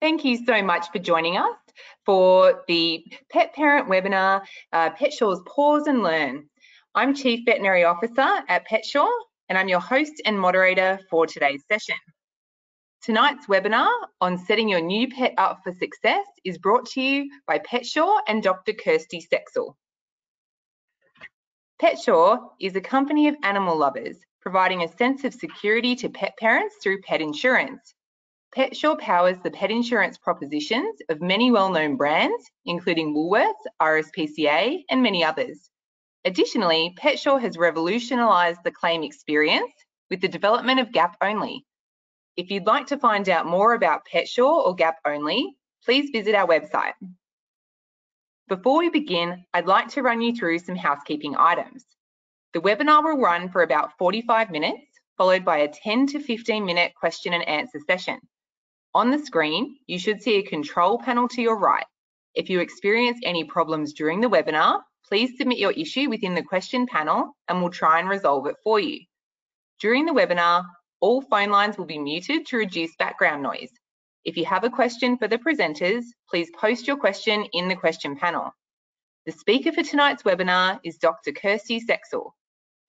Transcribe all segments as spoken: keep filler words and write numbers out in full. Thank you so much for joining us for the Pet Parent Webinar, uh, PetSure's Paws and Learn. I'm Chief Veterinary Officer at PetSure, and I'm your host and moderator for today's session. Tonight's webinar on setting your new pet up for success is brought to you by PetSure and Doctor Kersti Seksel. PetSure is a company of animal lovers, providing a sense of security to pet parents through pet insurance. PetSure powers the pet insurance propositions of many well-known brands, including Woolworths, R S P C A, and many others. Additionally, PetSure has revolutionised the claim experience with the development of Gap Only. If you'd like to find out more about PetSure or Gap Only, please visit our website. Before we begin, I'd like to run you through some housekeeping items. The webinar will run for about forty-five minutes, followed by a ten to fifteen minute question and answer session. On the screen, you should see a control panel to your right. If you experience any problems during the webinar, please submit your issue within the question panel and we'll try and resolve it for you. During the webinar, all phone lines will be muted to reduce background noise. If you have a question for the presenters, please post your question in the question panel. The speaker for tonight's webinar is Doctor Kersti Seksel.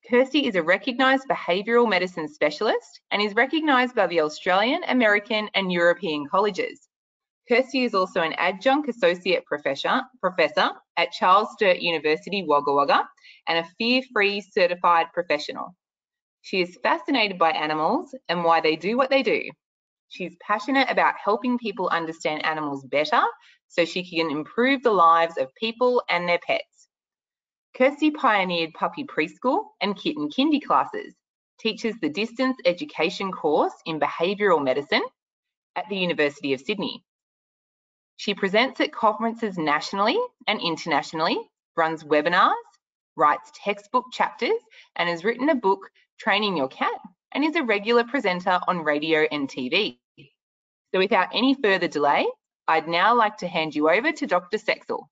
Kersti is a recognised behavioural medicine specialist and is recognised by the Australian, American and European colleges. Kersti is also an adjunct associate professor, professor at Charles Sturt University Wagga Wagga and a fear-free certified professional. She is fascinated by animals and why they do what they do. She's passionate about helping people understand animals better so she can improve the lives of people and their pets. Kersti pioneered puppy preschool and kitten kindy classes, teaches the distance education course in behavioural medicine at the University of Sydney. She presents at conferences nationally and internationally, runs webinars, writes textbook chapters, and has written a book, Training Your Cat, and is a regular presenter on radio and T V. So without any further delay, I'd now like to hand you over to Doctor Seksel.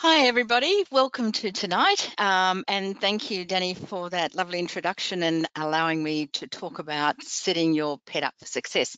Hi everybody, welcome to tonight um, and thank you Dani for that lovely introduction and allowing me to talk about setting your pet up for success.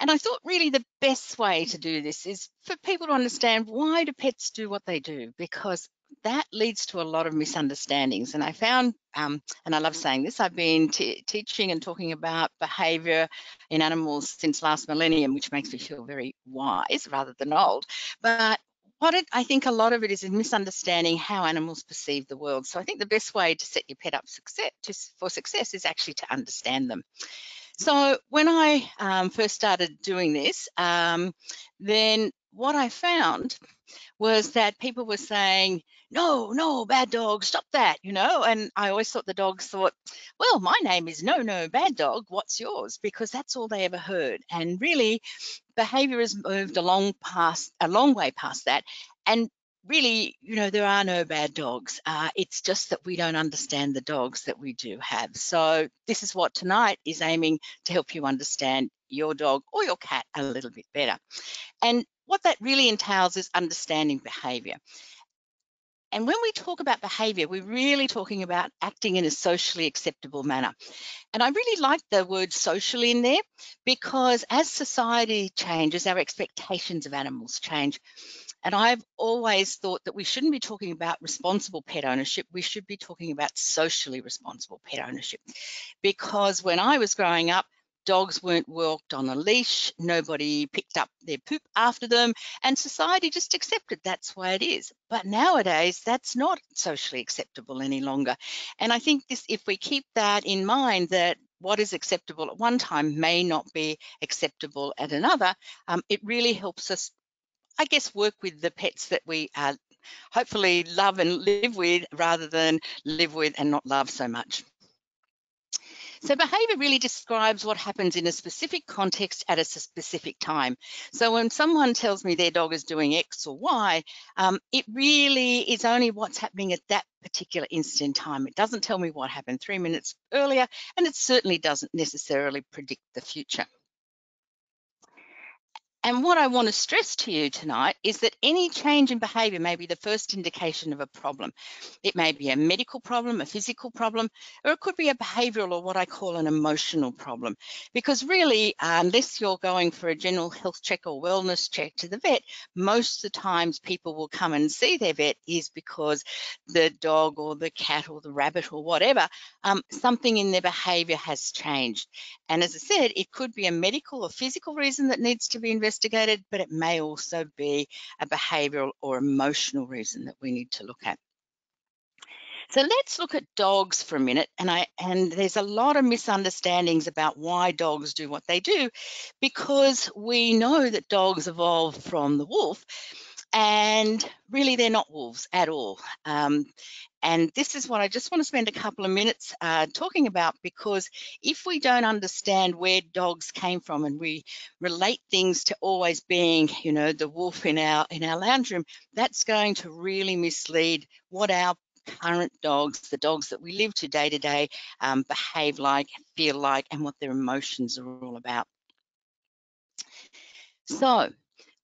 And I thought really the best way to do this is for people to understand why do pets do what they do, because that leads to a lot of misunderstandings. And I found, um, and I love saying this, I've been t teaching and talking about behaviour in animals since last millennium, which makes me feel very wise rather than old. But What it, I think a lot of it is in misunderstanding how animals perceive the world. So I think the best way to set your pet up success, to, for success is actually to understand them. So when I um, first started doing this, um, then what I found was that people were saying, no, no, bad dog, stop that, you know. And I always thought the dogs thought, well, my name is no, no, bad dog, what's yours? Because that's all they ever heard. And really, behaviour has moved along past, a long way past that. And really, you know, there are no bad dogs. Uh, it's just that we don't understand the dogs that we do have. So this is what tonight is aiming to help you understand your dog or your cat a little bit better. And what that really entails is understanding behaviour. And when we talk about behaviour, we're really talking about acting in a socially acceptable manner. And I really like the word socially in there, because as society changes, our expectations of animals change. And I've always thought that we shouldn't be talking about responsible pet ownership, we should be talking about socially responsible pet ownership. Because when I was growing up, dogs weren't walked on a leash, nobody picked up their poop after them, and society just accepted that's the way it is. But nowadays, that's not socially acceptable any longer. And I think this, if we keep that in mind, that what is acceptable at one time may not be acceptable at another, um, it really helps us, I guess, work with the pets that we uh, hopefully love and live with, rather than live with and not love so much. So behaviour really describes what happens in a specific context at a specific time. So when someone tells me their dog is doing X or Y, um, it really is only what's happening at that particular instant in time. It doesn't tell me what happened three minutes earlier, and it certainly doesn't necessarily predict the future. And what I want to stress to you tonight is that any change in behaviour may be the first indication of a problem. It may be a medical problem, a physical problem, or it could be a behavioural or what I call an emotional problem. Because really, unless you're going for a general health check or wellness check to the vet, most of the times people will come and see their vet is because the dog or the cat or the rabbit or whatever, um, something in their behaviour has changed. And as I said, it could be a medical or physical reason that needs to be investigated, but it may also be a behavioural or emotional reason that we need to look at. So let's look at dogs for a minute, and I and there's a lot of misunderstandings about why dogs do what they do, because we know that dogs evolved from the wolf, and really they're not wolves at all. Um, and this is what I just want to spend a couple of minutes uh, talking about, because if we don't understand where dogs came from and we relate things to always being, you know, the wolf in our in our lounge room, that's going to really mislead what our current dogs, the dogs that we live to day to day, um, behave like, feel like, and what their emotions are all about. So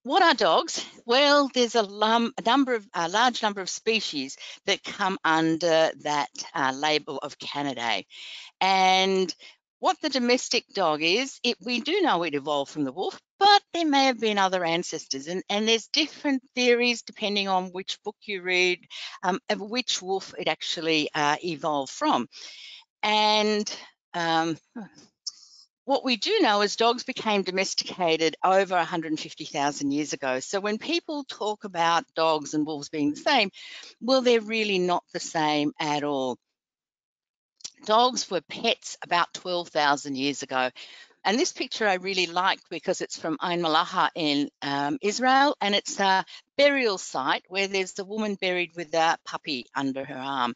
what are dogs? Well, there's a, lum, a number of a large number of species that come under that uh, label of Canidae. And what the domestic dog is, it, we do know it evolved from the wolf, but there may have been other ancestors, and, and there's different theories depending on which book you read um, of which wolf it actually uh, evolved from. And um, what we do know is dogs became domesticated over one hundred fifty thousand years ago. So when people talk about dogs and wolves being the same, well, they're really not the same at all. Dogs were pets about twelve thousand years ago. And this picture I really like because it's from Ain Malaha in um, Israel, and it's a burial site where there's the woman buried with a puppy under her arm.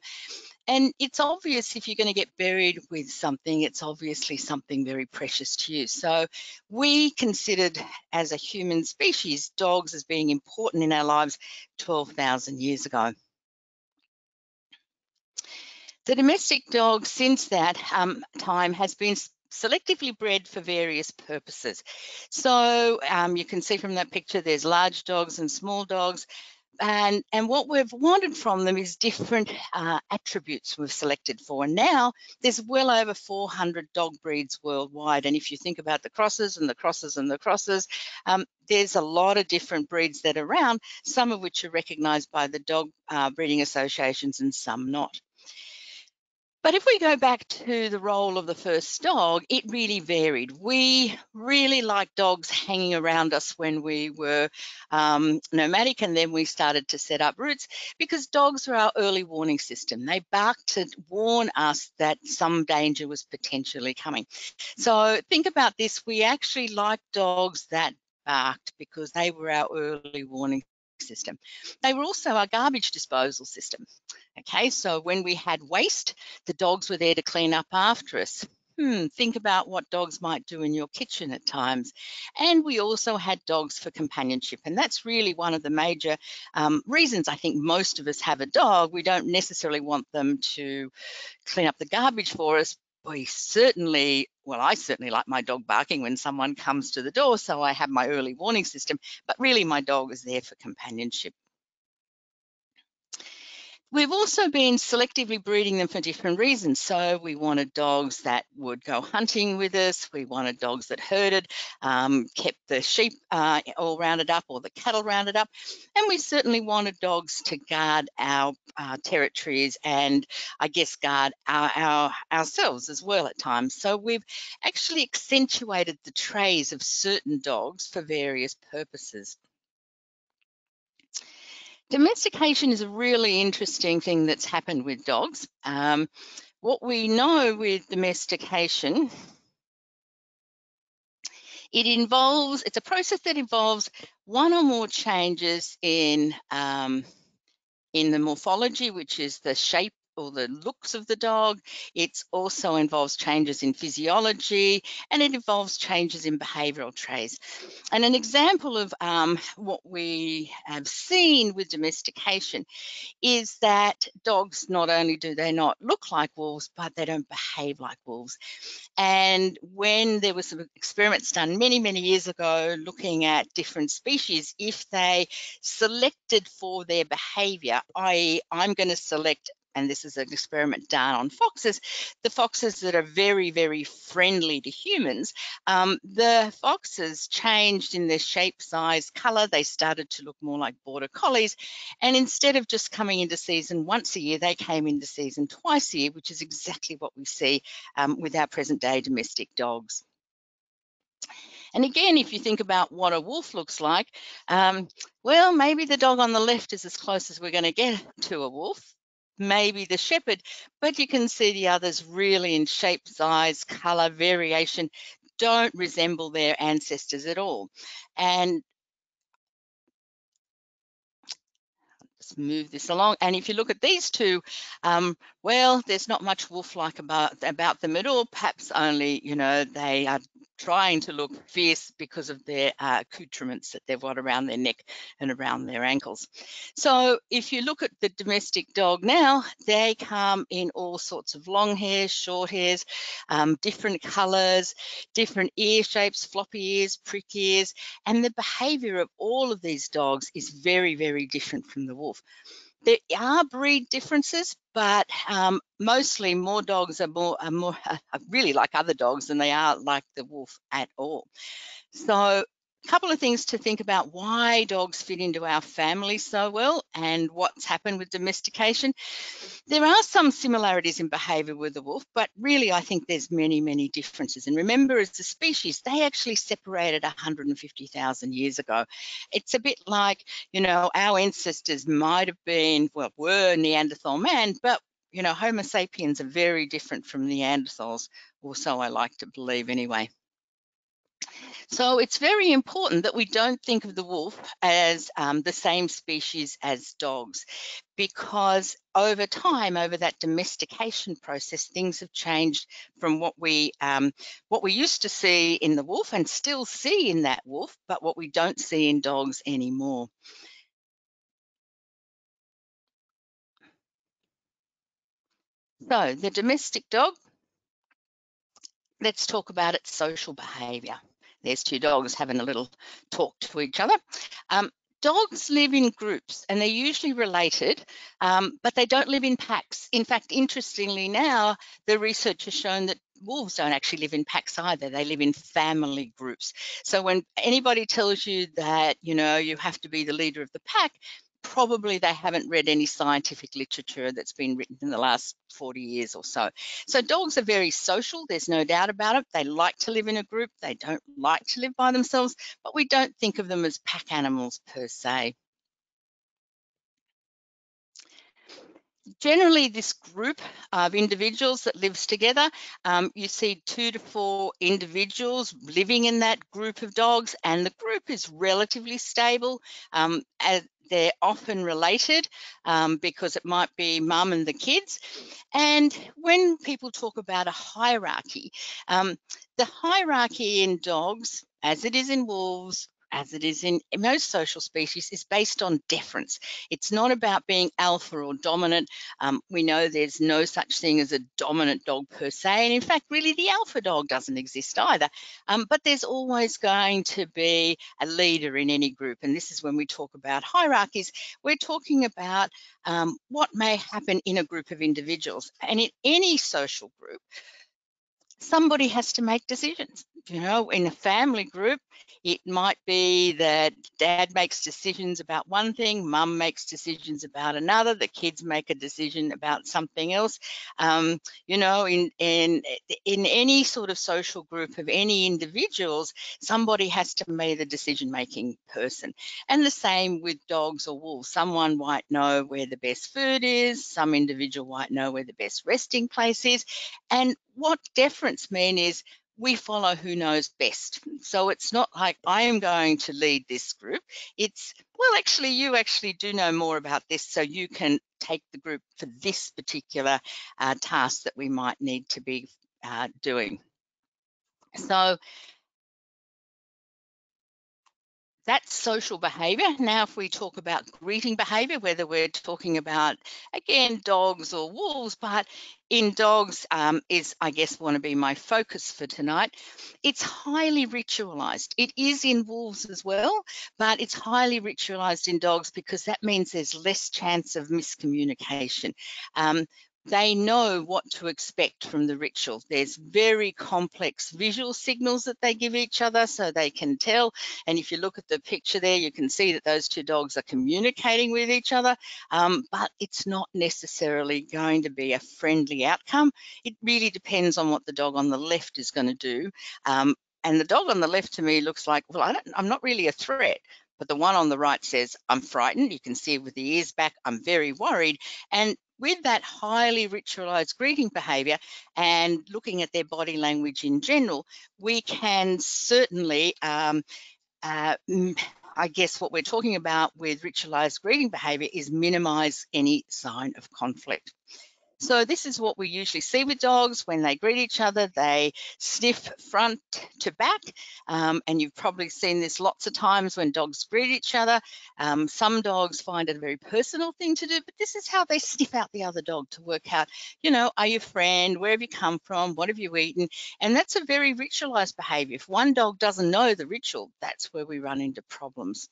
And it's obvious if you're going to get buried with something, it's obviously something very precious to you. So we considered as a human species, dogs as being important in our lives twelve thousand years ago. The domestic dog since that um, time has been selectively bred for various purposes. So um, you can see from that picture there's large dogs and small dogs, and, and what we've wanted from them is different uh, attributes we've selected for. And now there's well over four hundred dog breeds worldwide, and if you think about the crosses and the crosses and the crosses, um, there's a lot of different breeds that are around, some of which are recognised by the dog uh, breeding associations and some not. But if we go back to the role of the first dog, it really varied. We really liked dogs hanging around us when we were um, nomadic, and then we started to set up roots, because dogs were our early warning system. They barked to warn us that some danger was potentially coming. So think about this. We actually liked dogs that barked because they were our early warning system. They were also our garbage disposal system. Okay, so when we had waste, the dogs were there to clean up after us. Hmm, think about what dogs might do in your kitchen at times. And we also had dogs for companionship, and that's really one of the major um, reasons I think most of us have a dog. We don't necessarily want them to clean up the garbage for us. We certainly, well, I certainly like my dog barking when someone comes to the door, so I have my early warning system, but really my dog is there for companionship. We've also been selectively breeding them for different reasons. So we wanted dogs that would go hunting with us. We wanted dogs that herded, um, kept the sheep uh, all rounded up or the cattle rounded up. And we certainly wanted dogs to guard our uh, territories and, I guess, guard our, our, ourselves as well at times. So we've actually accentuated the traits of certain dogs for various purposes. Domestication is a really interesting thing that's happened with dogs. Um, what we know with domestication, it involves, it's a process that involves one or more changes in, um, in the morphology, which is the shape or the looks of the dog. It also involves changes in physiology, and it involves changes in behavioural traits. And an example of um, what we have seen with domestication is that dogs, not only do they not look like wolves, but they don't behave like wolves. And when there were some experiments done many, many years ago looking at different species, if they selected for their behaviour, that is I'm going to select, and this is an experiment done on foxes, the foxes that are very, very friendly to humans, um, the foxes changed in their shape, size, colour. They started to look more like border collies. And instead of just coming into season once a year, they came into season twice a year, which is exactly what we see um, with our present day domestic dogs. And again, if you think about what a wolf looks like, um, well, maybe the dog on the left is as close as we're going to get to a wolf, maybe the shepherd, but you can see the others really in shape, size, colour, variation, don't resemble their ancestors at all. And let's move this along. And if you look at these two, um, well, there's not much wolf-like about, about them at all, perhaps only, you know, they are trying to look fierce because of their uh, accoutrements that they've got around their neck and around their ankles. So if you look at the domestic dog now, they come in all sorts of long hairs, short hairs, um, different colours, different ear shapes, floppy ears, prick ears, and the behaviour of all of these dogs is very, very different from the wolf. There are breed differences, but um, mostly more dogs are more, are more are really like other dogs than they are like the wolf at all. So a couple of things to think about why dogs fit into our family so well and what's happened with domestication. There are some similarities in behaviour with the wolf, but really I think there's many, many differences. And remember, as a species, they actually separated one hundred fifty thousand years ago. It's a bit like, you know, our ancestors might have been, well, were Neanderthal man, but, you know, Homo sapiens are very different from Neanderthals, or so I like to believe anyway. So it's very important that we don't think of the wolf as um, the same species as dogs, because over time, over that domestication process, things have changed from what we um, what we used to see in the wolf and still see in that wolf, but what we don't see in dogs anymore. So the domestic dog, let's talk about its social behaviour. There's two dogs having a little talk to each other. Um, dogs live in groups and they're usually related, um, but they don't live in packs. In fact, interestingly now, the research has shown that wolves don't actually live in packs either. They live in family groups. So when anybody tells you that, you know, you have to be the leader of the pack, probably they haven't read any scientific literature that's been written in the last forty years or so. So dogs are very social, there's no doubt about it. They like to live in a group, they don't like to live by themselves, but we don't think of them as pack animals per se. Generally, this group of individuals that lives together, um, you see two to four individuals living in that group of dogs, and the group is relatively stable. Um, as they're often related um, because it might be mum and the kids. And when people talk about a hierarchy, um, the hierarchy in dogs, as it is in wolves, as it is in most social species, is based on deference. It's not about being alpha or dominant. Um, we know there's no such thing as a dominant dog per se, and in fact, really the alpha dog doesn't exist either. Um, but there's always going to be a leader in any group, and this is when we talk about hierarchies. We're talking about um, what may happen in a group of individuals, and in any social group, somebody has to make decisions. You know, in a family group, it might be that dad makes decisions about one thing, mum makes decisions about another, the kids make a decision about something else. Um, you know, in, in, in any sort of social group of any individuals, somebody has to be the decision-making person. And the same with dogs or wolves. Someone might know where the best food is, some individual might know where the best resting place is, and what deference means is we follow who knows best. So it's not like I am going to lead this group. It's, well, actually, you actually do know more about this, so you can take the group for this particular uh, task that we might need to be uh, doing. So that's social behaviour. Now, if we talk about greeting behaviour, whether we're talking about, again, dogs or wolves, but in dogs um, is, I guess, want to be my focus for tonight. It's highly ritualised. It is in wolves as well, but it's highly ritualised in dogs because that means there's less chance of miscommunication. Um, They know what to expect from the ritual. There's very complex visual signals that they give each other so they can tell. And if you look at the picture there, you can see that those two dogs are communicating with each other, um, but it's not necessarily going to be a friendly outcome. It really depends on what the dog on the left is going to do. Um, and the dog on the left to me looks like, well, I don't, I'm not really a threat. But the one on the right says, I'm frightened. You can see with the ears back, I'm very worried. And with that highly ritualized greeting behavior and looking at their body language in general, we can certainly, um, uh, I guess what we're talking about with ritualized greeting behavior is minimize any sign of conflict. So this is what we usually see with dogs. When they greet each other, they sniff front to back. Um, and you've probably seen this lots of times when dogs greet each other. Um, some dogs find it a very personal thing to do, but this is how they sniff out the other dog to work out, you know, are you a friend? Where have you come from? What have you eaten? And that's a very ritualized behavior. If one dog doesn't know the ritual, that's where we run into problems.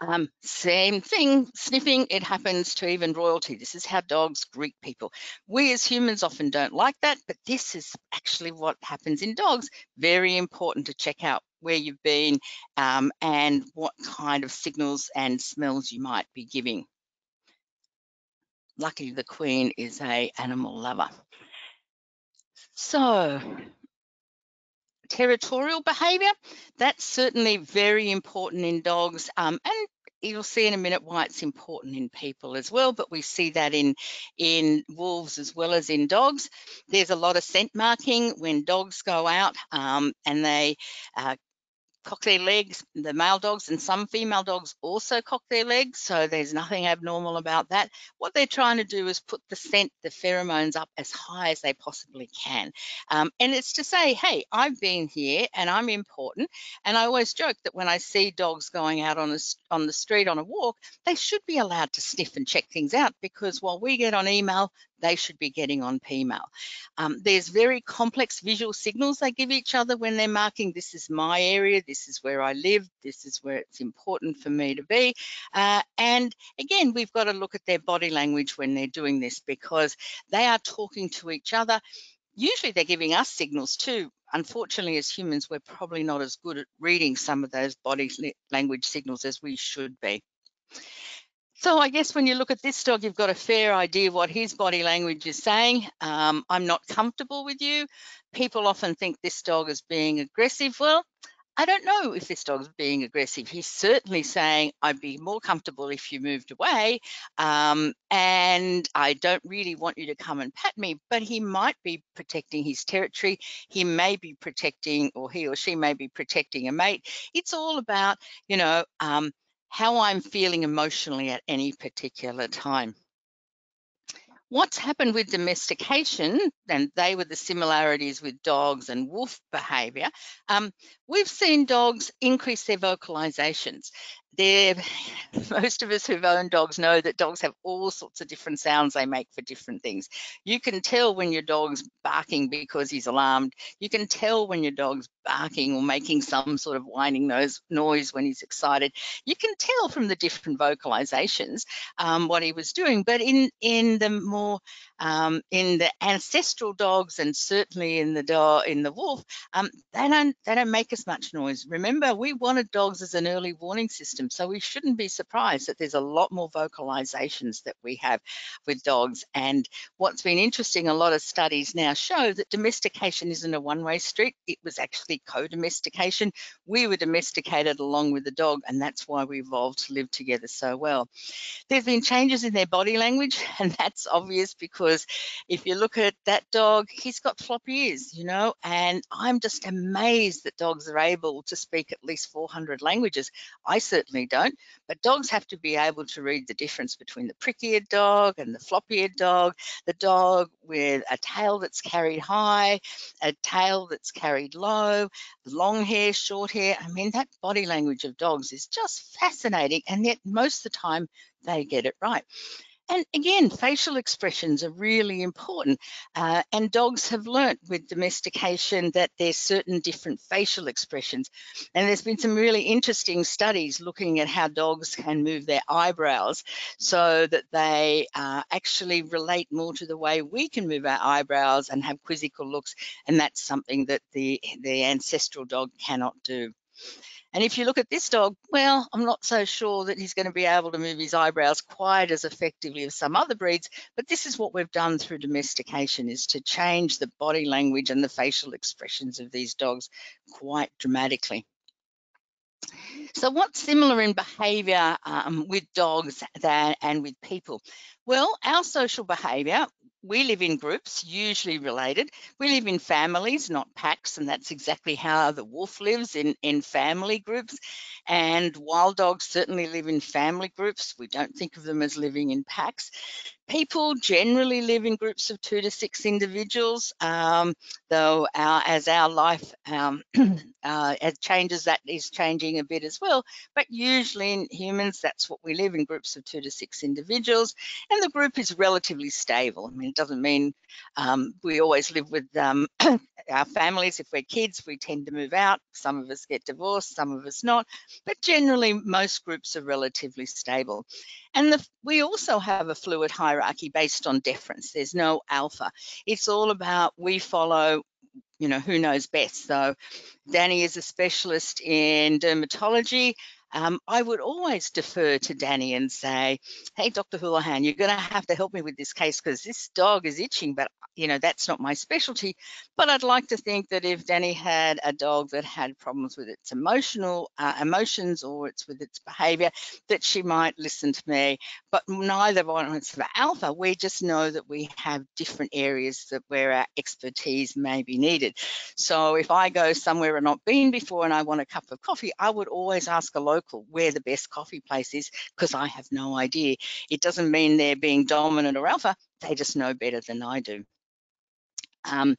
Um, same thing, sniffing, it happens to even royalty. This is how dogs greet people. We as humans often don't like that, but this is actually what happens in dogs. Very important to check out where you've been um, and what kind of signals and smells you might be giving. Luckily, the Queen is an animal lover. So, territorial behavior, that's certainly very important in dogs, um, and you'll see in a minute why it's important in people as well, but we see that in in wolves as well as in dogs. There's a lot of scent marking when dogs go out um, and they uh, cock their legs. The male dogs and some female dogs also cock their legs, so there's nothing abnormal about that. What they're trying to do is put the scent, the pheromones, up as high as they possibly can. Um, and it's to say, hey, I've been here and I'm important. And I always joke that when I see dogs going out on, a, on the street on a walk, they should be allowed to sniff and check things out, because while we get on email, they should be getting on P mail. Um, there's very complex visual signals they give each other when they're marking, this is my area, this is where I live, this is where it's important for me to be. Uh, and again, we've got to look at their body language when they're doing this, because they are talking to each other. Usually they're giving us signals too. Unfortunately, as humans, we're probably not as good at reading some of those body language signals as we should be. So I guess when you look at this dog, you've got a fair idea what his body language is saying. Um, I'm not comfortable with you. People often think this dog is being aggressive. Well, I don't know if this dog's being aggressive. He's certainly saying, I'd be more comfortable if you moved away, um, and I don't really want you to come and pat me, but he might be protecting his territory. He may be protecting, or he or she may be protecting a mate. It's all about, you know, um, how I'm feeling emotionally at any particular time. What's happened with domestication, and they were the similarities with dogs and wolf behavior, um, we've seen dogs increase their vocalizations. They're, most of us who've owned dogs know that dogs have all sorts of different sounds they make for different things. You can tell when your dog's barking because he's alarmed. You can tell when your dog's barking or making some sort of whining noise, noise when he's excited. You can tell from the different vocalizations um, what he was doing, but in, in the more Um, in the ancestral dogs, and certainly in the dog, in the wolf, um, they don't they don't make as much noise. Remember, we wanted dogs as an early warning system. system. So we shouldn't be surprised that there's a lot more vocalizations that we have with dogs. And what's been interesting, a lot of studies now show that domestication isn't a one-way street. It was actually co-domestication. We were domesticated along with the dog, and that's why we evolved to live together so well. There's been changes in their body language, and that's obvious because if you look at that dog, he's got floppy ears, you know, and I'm just amazed that dogs are able to speak at least four hundred languages. I certainly don't, but dogs have to be able to read the difference between the prick-eared dog and the flop-eared dog, the dog with a tail that's carried high, a tail that's carried low, long hair, short hair. I mean, that body language of dogs is just fascinating, and yet most of the time they get it right. And again, facial expressions are really important. Uh, and dogs have learnt with domestication that there's certain different facial expressions. And there's been some really interesting studies looking at how dogs can move their eyebrows so that they uh, actually relate more to the way we can move our eyebrows and have quizzical looks. And that's something that the, the ancestral dog cannot do. And if you look at this dog, well, I'm not so sure that he's going to be able to move his eyebrows quite as effectively as some other breeds, but this is what we've done through domestication, is to change the body language and the facial expressions of these dogs quite dramatically. So what's similar in behaviour um, with dogs than, and with people? Well, our social behaviour, we live in groups, usually related. We live in families, not packs, and that's exactly how the wolf lives, in, in family groups. And wild dogs certainly live in family groups. We don't think of them as living in packs. People generally live in groups of two to six individuals, um, though our, as our life um, uh, as changes, that is changing a bit as well. But usually in humans, that's what we live in, groups of two to six individuals. And the group is relatively stable. I mean, it doesn't mean um, we always live with um, our families. If we're kids, we tend to move out. Some of us get divorced, some of us not. But generally, most groups are relatively stable. And the, we also have a fluid hierarchy based on deference. There's no alpha. It's all about we follow, you know, who knows best. So Dani is a specialist in dermatology. Um, I would always defer to Dani and say, hey, Doctor Hoolahan, you're going to have to help me with this case because this dog is itching, but, you know, that's not my specialty. But I'd like to think that if Dani had a dog that had problems with its emotional uh, emotions or it's with its behaviour, that she might listen to me. But neither one of us are alpha. We just know that we have different areas that where our expertise may be needed. So if I go somewhere I've not been before and I want a cup of coffee, I would always ask a local where the best coffee place is, because I have no idea. It doesn't mean they're being dominant or alpha, they just know better than I do. Um,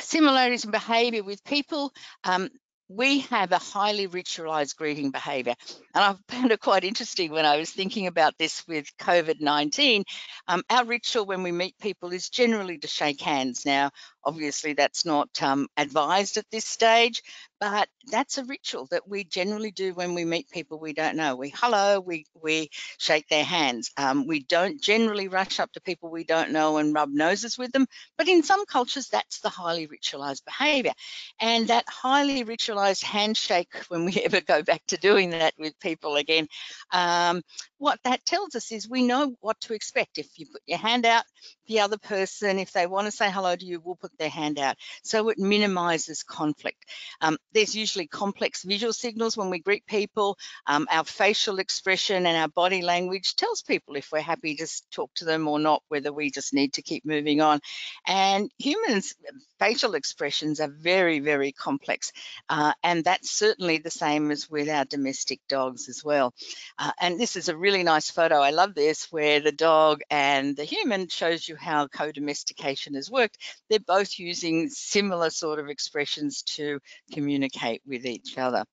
similarities in behaviour with people, um, we have a highly ritualised greeting behaviour, and I found it quite interesting when I was thinking about this with COVID nineteen. Um, our ritual when we meet people is generally to shake hands. Now, obviously that's not um, advised at this stage, but that's a ritual that we generally do when we meet people we don't know. We hello, we, we shake their hands. Um, we don't generally rush up to people we don't know and rub noses with them, but in some cultures, that's the highly ritualized behavior. And that highly ritualized handshake, when we ever go back to doing that with people again, um, what that tells us is we know what to expect. If you put your hand out, the other person, if they want to say hello to you, will put their hand out. So it minimizes conflict. Um, there's usually complex visual signals when we greet people. Um, our facial expression and our body language tells people if we're happy to talk to them or not, whether we just need to keep moving on. And humans' facial expressions are very, very complex. Uh, and that's certainly the same as with our domestic dogs as well. Uh, and this is a really nice photo. I love this, where the dog and the human shows you how co-domestication has worked. They're both using similar sort of expressions to communicate with each other.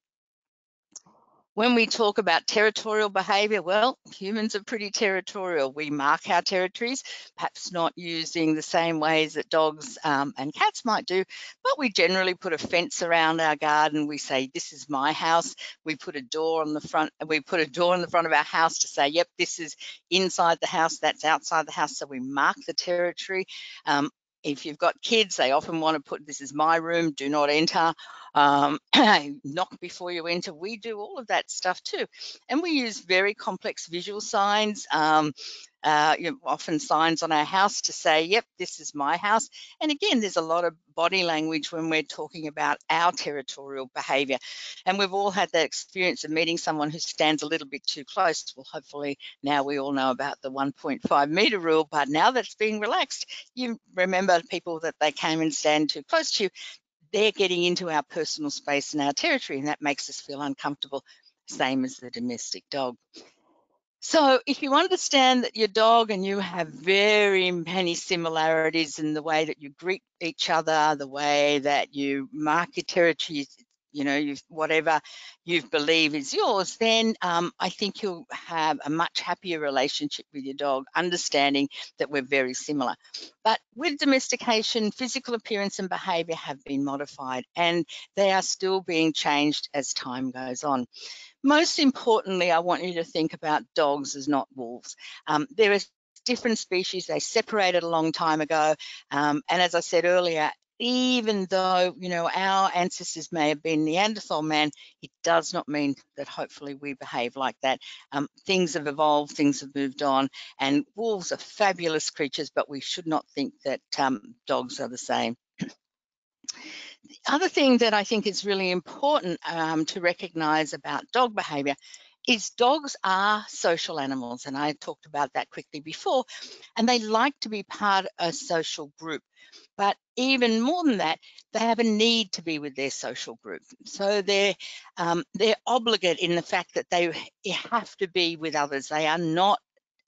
When we talk about territorial behaviour, well, humans are pretty territorial. We mark our territories, perhaps not using the same ways that dogs um, and cats might do, but we generally put a fence around our garden. We say, this is my house. We put a door on the front, we put a door in the front of our house to say, yep, this is inside the house, that's outside the house. So we mark the territory. Um, If you've got kids, they often want to put, this is my room, do not enter. um, knock before you enter. We do all of that stuff too. And we use very complex visual signs, um, uh, you know, often signs on our house to say, yep, this is my house. And again, there's a lot of body language when we're talking about our territorial behavior. And we've all had that experience of meeting someone who stands a little bit too close. Well, hopefully now we all know about the one point five meter rule, but now that's being relaxed, you remember people that they came and stand too close to you, they're getting into our personal space and our territory, and that makes us feel uncomfortable, same as the domestic dog. So if you understand that your dog and you have very many similarities in the way that you greet each other, the way that you mark your territory, you know, you've, whatever you believe is yours, then um, I think you'll have a much happier relationship with your dog, understanding that we're very similar. But with domestication, physical appearance and behaviour have been modified, and they are still being changed as time goes on. Most importantly, I want you to think about dogs as not wolves. Um, there are different species. They separated a long time ago. Um, and as I said earlier, even though, you know, our ancestors may have been Neanderthal man, it does not mean that hopefully we behave like that. Um, things have evolved, things have moved on, and wolves are fabulous creatures, but we should not think that um, dogs are the same. The other thing that I think is really important um, to recognize about dog behavior is dogs are social animals, and I talked about that quickly before, and they like to be part of a social group. But even more than that, they have a need to be with their social group. So they're, um, they're obligate in the fact that they have to be with others. They are not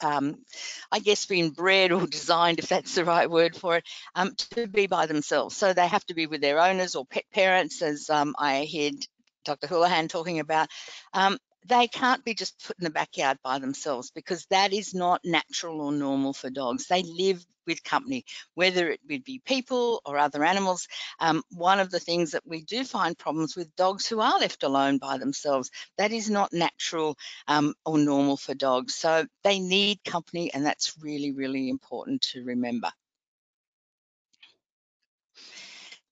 Um, I guess being bred or designed, if that's the right word for it, um, to be by themselves. So they have to be with their owners or pet parents, as um, I heard Doctor Hoolahan talking about. Um, they can't be just put in the backyard by themselves, because that is not natural or normal for dogs. They live with company, whether it would be people or other animals. Um, one of the things that we do find problems with dogs who are left alone by themselves, that is not natural um, or normal for dogs. So they need company, and that's really, really important to remember.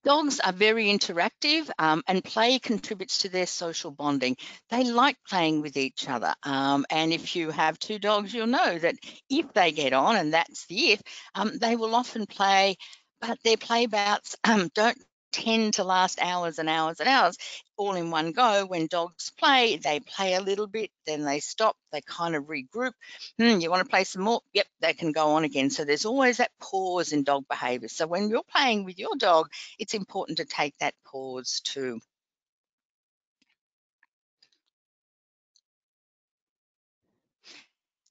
Dogs are very interactive, um, and play contributes to their social bonding. They like playing with each other. Um, and if you have two dogs, you'll know that if they get on, and that's the if, um, they will often play, but their play bouts um, don't tend to last hours and hours and hours all in one go. When dogs play, they play a little bit, then they stop, they kind of regroup. Hmm, you want to play some more? Yep, they can go on again. So there's always that pause in dog behavior. So when you're playing with your dog, it's important to take that pause too.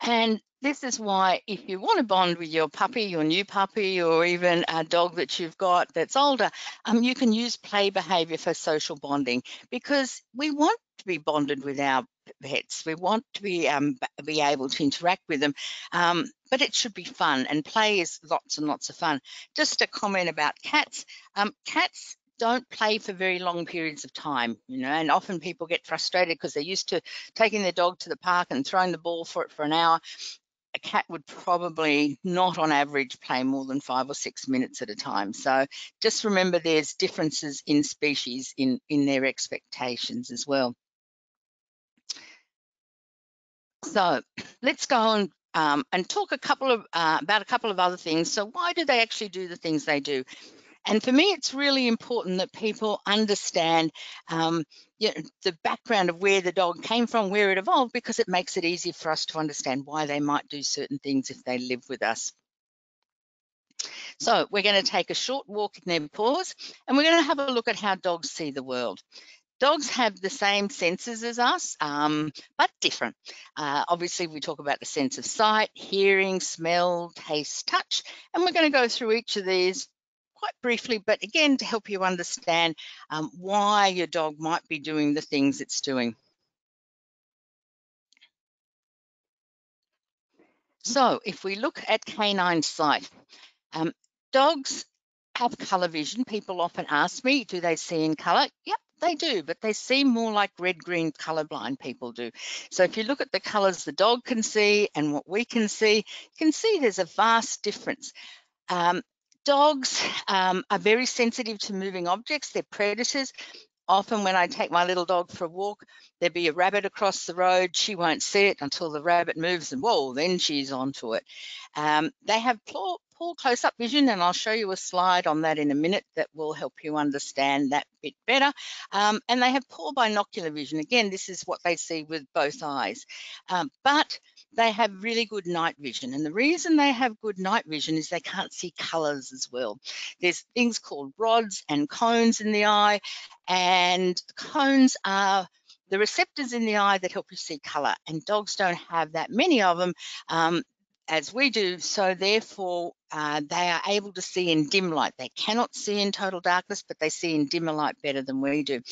And this is why, if you want to bond with your puppy, your new puppy, or even a dog that you've got that's older, um, you can use play behavior for social bonding, because we want to be bonded with our pets. We want to be um, be able to interact with them, um, but it should be fun, and play is lots and lots of fun. Just a comment about cats. Um, cats don't play for very long periods of time, you know, and often people get frustrated because they're used to taking their dog to the park and throwing the ball for it for an hour. A cat would probably not, on average, play more than five or six minutes at a time. So just remember there's differences in species in, in their expectations as well. So let's go on um, and talk a couple of, uh, about a couple of other things. So why do they actually do the things they do? And for me, it's really important that people understand um, you know, the background of where the dog came from, where it evolved, because it makes it easier for us to understand why they might do certain things if they live with us. So we're going to take a short walk in their paws, and we're going to have a look at how dogs see the world. Dogs have the same senses as us, um, but different. Uh, obviously, we talk about the sense of sight, hearing, smell, taste, touch, and we're going to go through each of these quite briefly, but again, to help you understand um, why your dog might be doing the things it's doing. So if we look at canine sight, um, dogs have colour vision. People often ask me, do they see in colour? Yep, they do, but they see more like red, green, colourblind people do. So if you look at the colours the dog can see and what we can see, you can see there's a vast difference. Um, Dogs um, are very sensitive to moving objects, they're predators. Often when I take my little dog for a walk, there'd be a rabbit across the road. She won't see it until the rabbit moves and whoa, then she's onto it. Um, they have poor, poor close-up vision, and I'll show you a slide on that in a minute that will help you understand that bit better. Um, and they have poor binocular vision. Again, this is what they see with both eyes. Um, but they have really good night vision, and the reason they have good night vision is they can't see colors as well. There's things called rods and cones in the eye, and cones are the receptors in the eye that help you see color, and dogs don't have that many of them um, as we do, so therefore uh, they are able to see in dim light. They cannot see in total darkness, but they see in dimmer light better than we do.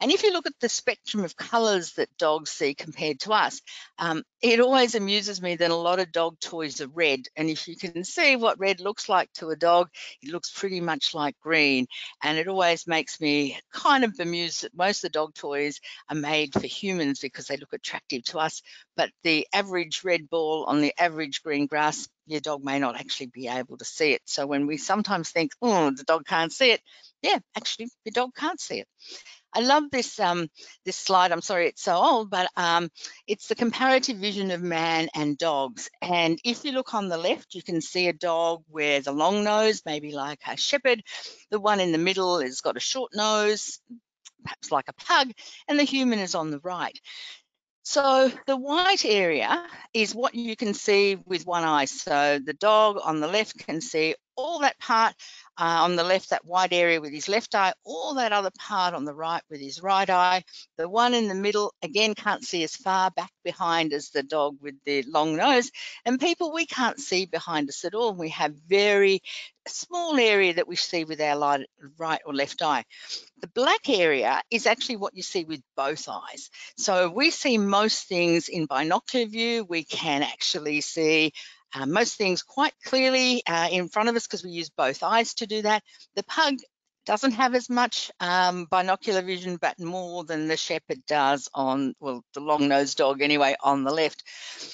And if you look at the spectrum of colors that dogs see compared to us, um, it always amuses me that a lot of dog toys are red, and if you can see what red looks like to a dog, it looks pretty much like green, and it always makes me kind of bemused that most of the dog toys are made for humans because they look attractive to us, but the average red ball on the average green grass, your dog may not actually be able to see it. So when we sometimes think, oh, the dog can't see it, yeah, actually your dog can't see it. I love this um, this slide. I'm sorry it's so old, but um, it's the comparative vision of man and dogs. And if you look on the left, you can see a dog with a long nose, maybe like a shepherd. The one in the middle has got a short nose, perhaps like a pug, and the human is on the right. So the white area is what you can see with one eye. So the dog on the left can see all that part uh, on the left, that white area with his left eye, all that other part on the right with his right eye. The one in the middle, again, can't see as far back behind as the dog with the long nose. And people, we can't see behind us at all. We have very small area that we see with our right or left eye. The black area is actually what you see with both eyes. So we see most things in binocular view. We can actually see uh, most things quite clearly uh, in front of us because we use both eyes to do that. The pug doesn't have as much um, binocular vision, but more than the shepherd does on, well, the long-nosed dog anyway, on the left.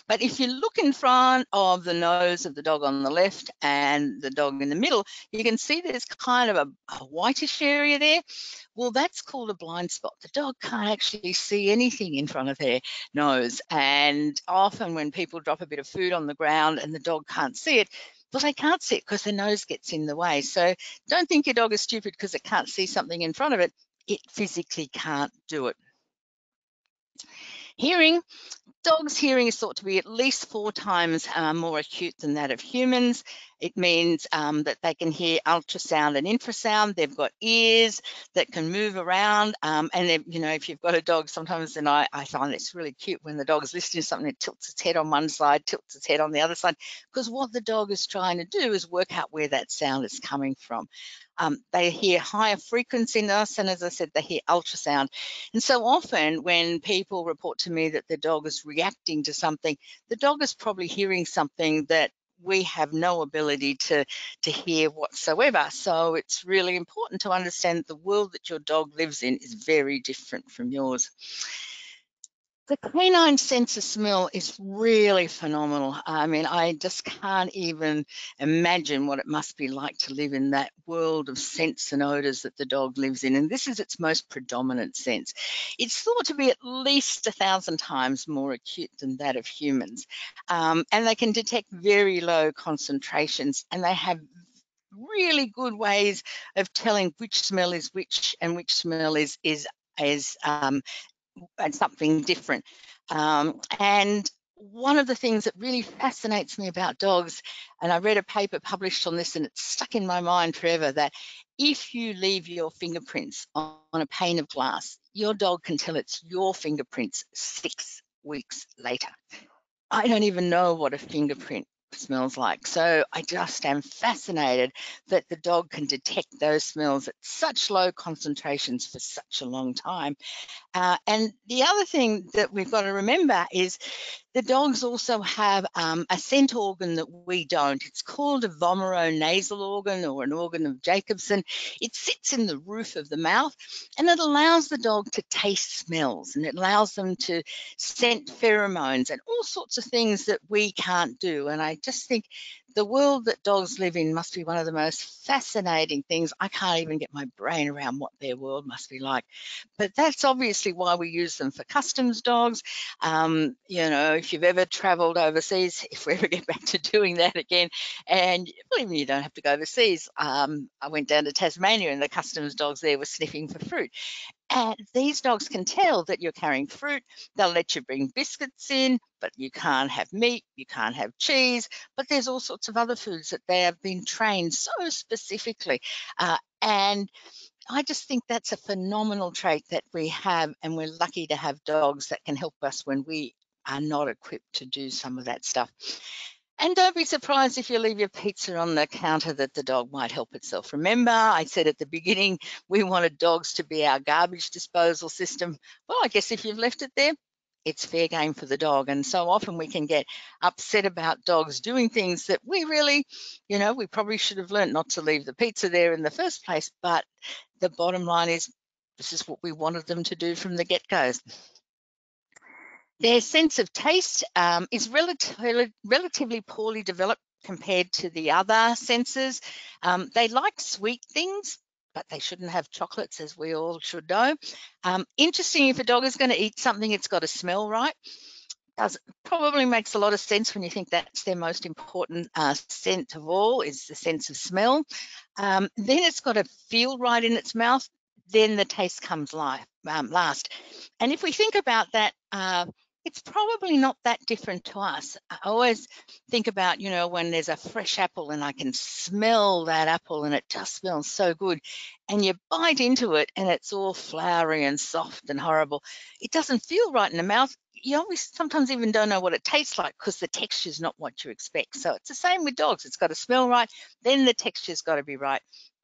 But if you look in front of the nose of the dog on the left and the dog in the middle, you can see there's kind of a, a whitish area there. Well, that's called a blind spot. The dog can't actually see anything in front of their nose. And often when people drop a bit of food on the ground and the dog can't see it, well, they can't see it because their nose gets in the way. So don't think your dog is stupid because it can't see something in front of it. It physically can't do it. Hearing. Dogs' hearing is thought to be at least four times uh, more acute than that of humans. It means um, that they can hear ultrasound and infrasound. They've got ears that can move around. Um, and if, you know, if you've got a dog, sometimes then I, I find it's really cute when the dog's listening to something, it tilts its head on one side, tilts its head on the other side, because what the dog is trying to do is work out where that sound is coming from. Um, they hear higher frequency than us, and as I said, they hear ultrasound. And so often when people report to me that the dog is reacting to something, the dog is probably hearing something that we have no ability to, to hear whatsoever. So it's really important to understand that the world that your dog lives in is very different from yours. The canine sense of smell is really phenomenal. I mean, I just can't even imagine what it must be like to live in that world of scents and odours that the dog lives in. And this is its most predominant sense. It's thought to be at least a thousand times more acute than that of humans. Um, and they can detect very low concentrations, and they have really good ways of telling which smell is which and which smell is, is, is um, and something different. Um, and one of the things that really fascinates me about dogs, and I read a paper published on this and it's stuck in my mind forever, that if you leave your fingerprints on a pane of glass, your dog can tell it's your fingerprints six weeks later. I don't even know what a fingerprint smells like. So I just am fascinated that the dog can detect those smells at such low concentrations for such a long time. Uh, and the other thing that we've got to remember is the dogs also have um, a scent organ that we don't. It's called a vomeronasal organ, or an organ of Jacobson. It sits in the roof of the mouth, and it allows the dog to taste smells, and it allows them to scent pheromones and all sorts of things that we can't do. And I just think the world that dogs live in must be one of the most fascinating things. I can't even get my brain around what their world must be like. But that's obviously why we use them for customs dogs. Um, you know, if you've ever travelled overseas, if we ever get back to doing that again, and believe me, you don't have to go overseas. Um, I went down to Tasmania and the customs dogs there were sniffing for fruit. And these dogs can tell that you're carrying fruit. They'll let you bring biscuits in, but you can't have meat, you can't have cheese, but there's all sorts of other foods that they have been trained so specifically. Uh, and I just think that's a phenomenal trait that we have, and we're lucky to have dogs that can help us when we are not equipped to do some of that stuff. And don't be surprised if you leave your pizza on the counter that the dog might help itself. Remember, I said at the beginning, we wanted dogs to be our garbage disposal system. Well, I guess if you've left it there, it's fair game for the dog. And so often we can get upset about dogs doing things that we really, you know, we probably should have learned not to leave the pizza there in the first place. But the bottom line is, this is what we wanted them to do from the get-go. Their sense of taste um, is relative, relatively poorly developed compared to the other senses. Um, they like sweet things, but they shouldn't have chocolates, as we all should know. Um, interesting, if a dog is going to eat something, it's got to smell right. Does, probably makes a lot of sense when you think that's their most important uh, scent of all, is the sense of smell. Um, then it's got to feel right in its mouth. Then the taste comes life, um, last. And if we think about that, uh, it's probably not that different to us. I always think about, you know, when there's a fresh apple and I can smell that apple and it just smells so good, and you bite into it and it's all flowery and soft and horrible. It doesn't feel right in the mouth. You always sometimes even don't know what it tastes like because the texture is not what you expect. So it's the same with dogs. It's got to smell right, then the texture's got to be right,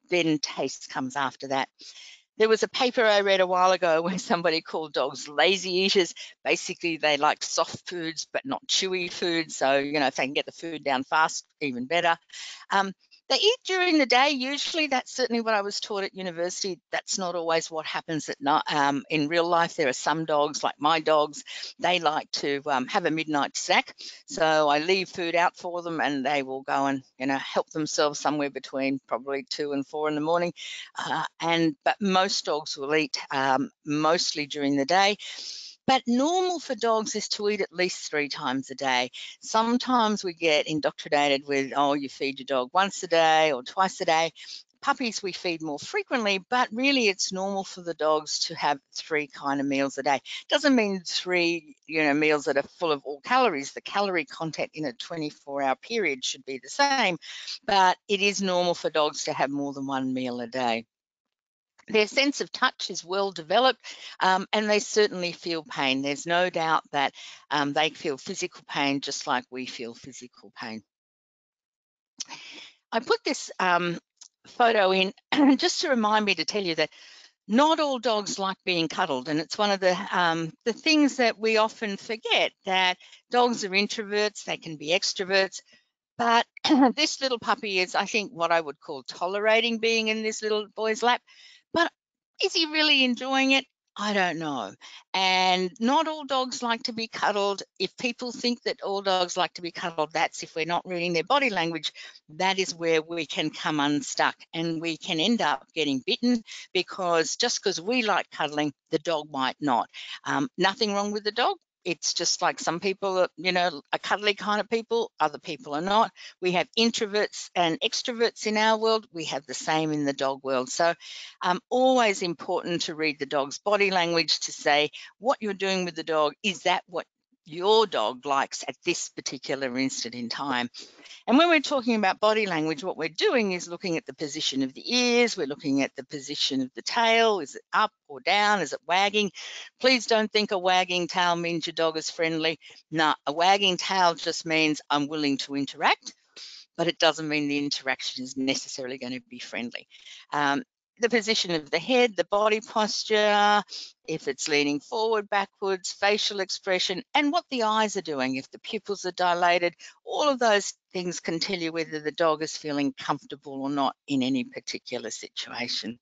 then taste comes after that. There was a paper I read a while ago where somebody called dogs lazy eaters. Basically, they like soft foods, but not chewy foods. So, you know, if they can get the food down fast, even better. Um, they eat during the day. Usually, that's certainly what I was taught at university. That's not always what happens at night. Um, in real life, there are some dogs, like my dogs, they like to um, have a midnight snack. So I leave food out for them and they will go and, you know, help themselves somewhere between probably two and four in the morning. Uh, and but most Most dogs will eat um, mostly during the day, but normal for dogs is to eat at least three times a day. Sometimes we get indoctrinated with, oh, you feed your dog once a day or twice a day. Puppies we feed more frequently, but really it's normal for the dogs to have three kind of meals a day. Doesn't mean three, you know, meals that are full of all calories. The calorie content in a twenty-four hour period should be the same, but it is normal for dogs to have more than one meal a day. Their sense of touch is well developed, um, and they certainly feel pain. There's no doubt that um, they feel physical pain just like we feel physical pain. I put this um, photo in just to remind me to tell you that not all dogs like being cuddled, and it's one of the um, the things that we often forget, that dogs are introverts, they can be extroverts. But this little puppy is, I think, what I would call tolerating being in this little boy's lap. But is he really enjoying it? I don't know. And not all dogs like to be cuddled. If people think that all dogs like to be cuddled, that's if we're not reading their body language, that is where we can come unstuck and we can end up getting bitten, because just because we like cuddling, the dog might not. Um, nothing wrong with the dog. It's just like some people, you know, are cuddly kind of people, other people are not. We have introverts and extroverts in our world. We have the same in the dog world. So um, always important to read the dog's body language to say what you're doing with the dog. Is that what your dog likes at this particular instant in time? And when we're talking about body language, what we're doing is looking at the position of the ears, we're looking at the position of the tail. Is it up or down? Is it wagging? Please don't think a wagging tail means your dog is friendly. No, a wagging tail just means I'm willing to interact, but it doesn't mean the interaction is necessarily going to be friendly. Um, the position of the head, the body posture, if it's leaning forward, backwards, facial expression, and what the eyes are doing, if the pupils are dilated. All of those things can tell you whether the dog is feeling comfortable or not in any particular situation.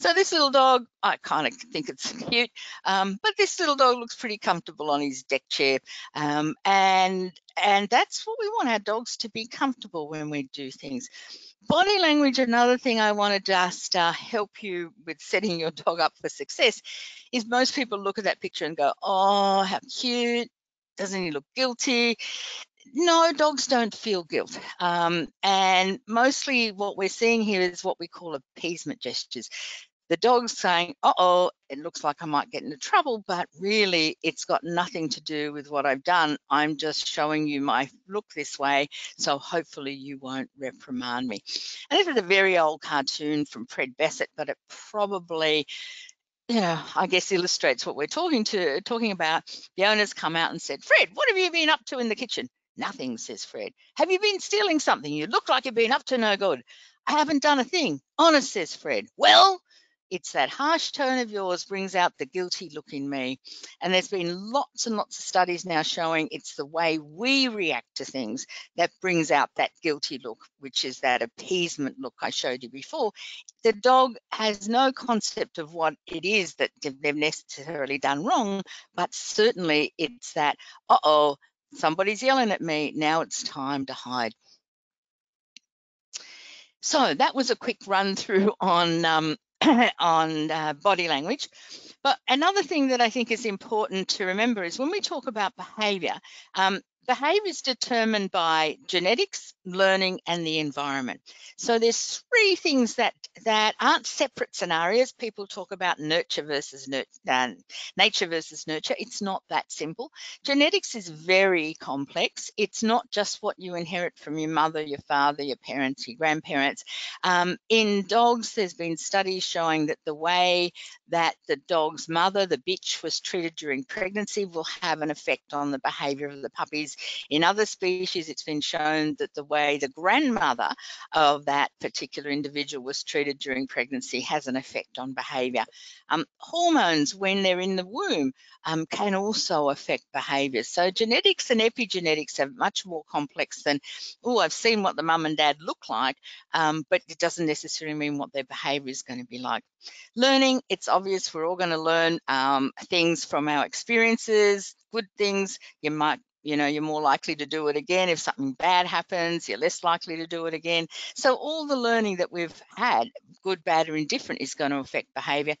So this little dog, I kind of think it's cute, um, but this little dog looks pretty comfortable on his deck chair. Um, and, and that's what we want our dogs to be comfortable when we do things. Body language, another thing I want to just uh, help you with setting your dog up for success is most people look at that picture and go, oh, how cute, doesn't he look guilty? No, dogs don't feel guilt. Um, and mostly what we're seeing here is what we call appeasement gestures. The dog's saying, uh-oh, it looks like I might get into trouble, but really it's got nothing to do with what I've done. I'm just showing you my look this way, so hopefully you won't reprimand me. And this is a very old cartoon from Fred Basset, but it probably, yeah, I guess illustrates what we're talking to talking about. The owner's come out and said, Fred, what have you been up to in the kitchen? Nothing, says Fred. Have you been stealing something? You look like you've been up to no good. I haven't done a thing. Honest, says Fred. Well, it's that harsh tone of yours brings out the guilty look in me. And there's been lots and lots of studies now showing it's the way we react to things that brings out that guilty look, which is that appeasement look I showed you before. The dog has no concept of what it is that they've necessarily done wrong, but certainly it's that, uh-oh, somebody's yelling at me, now it's time to hide. So that was a quick run through on um, on uh, body language. But another thing that I think is important to remember is when we talk about behaviour, um, behaviour is determined by genetics, learning and the environment. So there's three things that, that aren't separate scenarios. People talk about nurture versus nurture, uh, nature versus nurture. It's not that simple. Genetics is very complex. It's not just what you inherit from your mother, your father, your parents, your grandparents. Um, in dogs, there's been studies showing that the way that the dog's mother, the bitch, was treated during pregnancy will have an effect on the behaviour of the puppies. In other species, it's been shown that the way the grandmother of that particular individual was treated during pregnancy has an effect on behaviour. Um, hormones, when they're in the womb, um, can also affect behaviour. So genetics and epigenetics are much more complex than, oh, I've seen what the mum and dad look like, um, but it doesn't necessarily mean what their behaviour is going to be like. Learning, it's obvious we're all going to learn um, things from our experiences, good things. You might You know, you're more likely to do it again. If something bad happens, you're less likely to do it again. So all the learning that we've had, good, bad, or indifferent, is going to affect behaviour.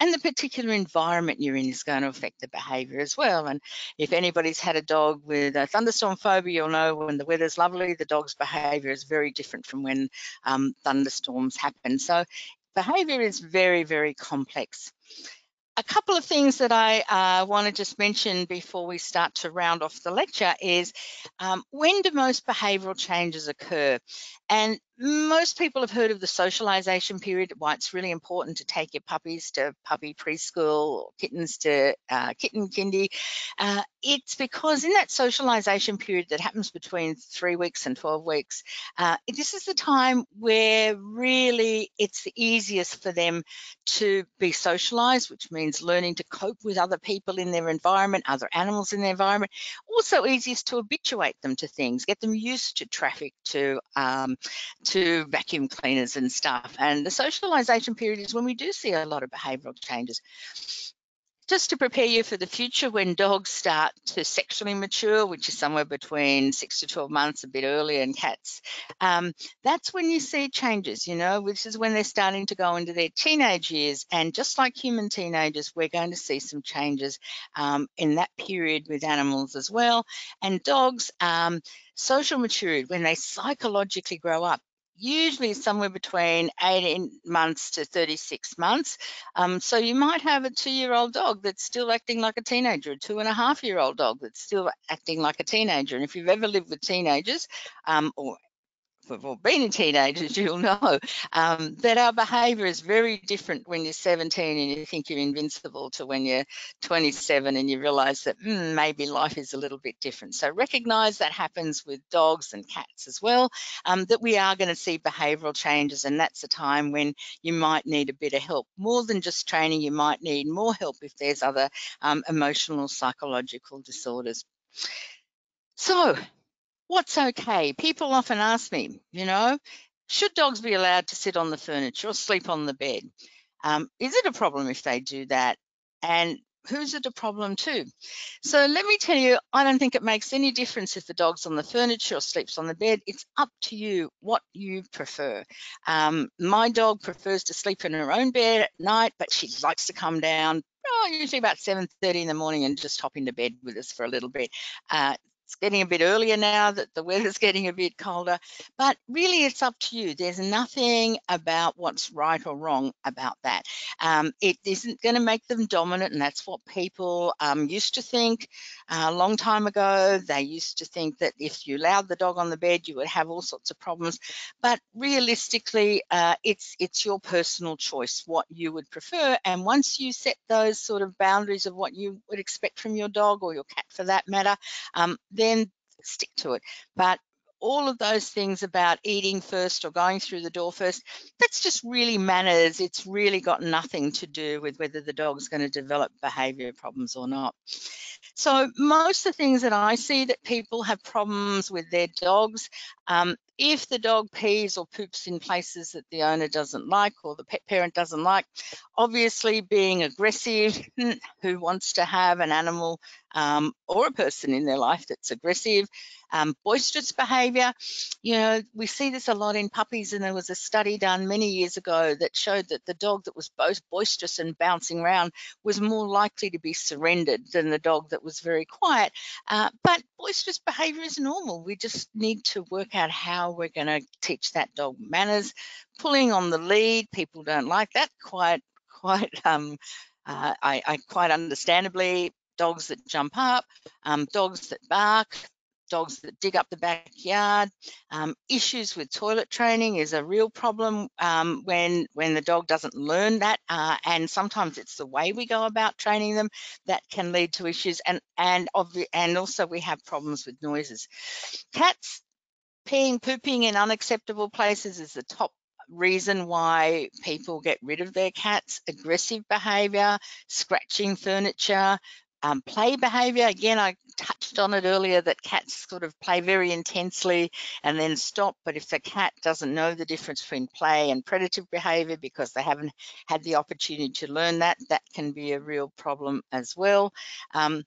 And the particular environment you're in is going to affect the behaviour as well. And if anybody's had a dog with a thunderstorm phobia, you'll know when the weather's lovely, the dog's behaviour is very different from when um, thunderstorms happen. So behaviour is very, very complex. A couple of things that I uh, want to just mention before we start to round off the lecture is um, when do most behavioural changes occur? And most people have heard of the socialisation period, why it's really important to take your puppies to puppy preschool or kittens to uh, kitten kindy. Uh, it's because in that socialisation period that happens between three weeks and twelve weeks, uh, this is the time where really it's the easiest for them to be socialised, which means learning to cope with other people in their environment, other animals in their environment. Also easiest to habituate them to things, get them used to traffic, to um, to vacuum cleaners and stuff. And the socialisation period is when we do see a lot of behavioural changes. Just to prepare you for the future, when dogs start to sexually mature, which is somewhere between six to twelve months, a bit earlier, and cats, um, that's when you see changes, you know, which is when they're starting to go into their teenage years. And just like human teenagers, we're going to see some changes um, in that period with animals as well. And dogs, um, social maturity, when they psychologically grow up, usually somewhere between eighteen months to thirty-six months. Um, so you might have a two-year-old dog that's still acting like a teenager, a two and a half year old dog that's still acting like a teenager. And if you've ever lived with teenagers um, or have all been teenagers, you'll know um, that our behaviour is very different when you're seventeen and you think you're invincible to when you're twenty-seven and you realise that mm, maybe life is a little bit different. So recognise that happens with dogs and cats as well, um, that we are going to see behavioural changes, and that's a time when you might need a bit of help. More than just training, you might need more help if there's other um, emotional, psychological disorders. So, what's okay? People often ask me, you know, should dogs be allowed to sit on the furniture or sleep on the bed? Um, is it a problem if they do that? And who's it a problem to? So let me tell you, I don't think it makes any difference if the dog's on the furniture or sleeps on the bed. It's up to you what you prefer. Um, my dog prefers to sleep in her own bed at night, but she likes to come down, oh, usually about seven thirty in the morning and just hop into bed with us for a little bit. Uh, It's getting a bit earlier now that the weather's getting a bit colder, but really it's up to you. There's nothing about what's right or wrong about that. Um, it isn't going to make them dominant, and that's what people um, used to think uh, a long time ago. They used to think that if you allowed the dog on the bed, you would have all sorts of problems. But realistically, uh, it's, it's your personal choice, what you would prefer. And once you set those sort of boundaries of what you would expect from your dog or your cat for that matter, um, then stick to it. But all of those things about eating first or going through the door first, that's just really manners. It's really got nothing to do with whether the dog's going to develop behaviour problems or not. So most of the things that I see that people have problems with their dogs, um, if the dog pees or poops in places that the owner doesn't like or the pet parent doesn't like, obviously being aggressive, who wants to have an animal um, or a person in their life that's aggressive, um, boisterous behaviour. You know, we see this a lot in puppies, and there was a study done many years ago that showed that the dog that was both boisterous and bouncing around was more likely to be surrendered than the dog that was very quiet. Uh, but boisterous behaviour is normal. We just need to work out how we're going to teach that dog manners. Pulling on the lead, people don't like that quite quite um uh, I, I quite understandably. Dogs that jump up, um, dogs that bark, dogs that dig up the backyard. Um, issues with toilet training is a real problem um, when when the dog doesn't learn that, uh, and sometimes it's the way we go about training them that can lead to issues, and and obvi and also we have problems with noises. Cats peeing, pooping in unacceptable places is the top reason why people get rid of their cats. Aggressive behaviour, scratching furniture, um, play behaviour. Again, I touched on it earlier that cats sort of play very intensely and then stop. But if the cat doesn't know the difference between play and predative behaviour because they haven't had the opportunity to learn that, that can be a real problem as well. Um,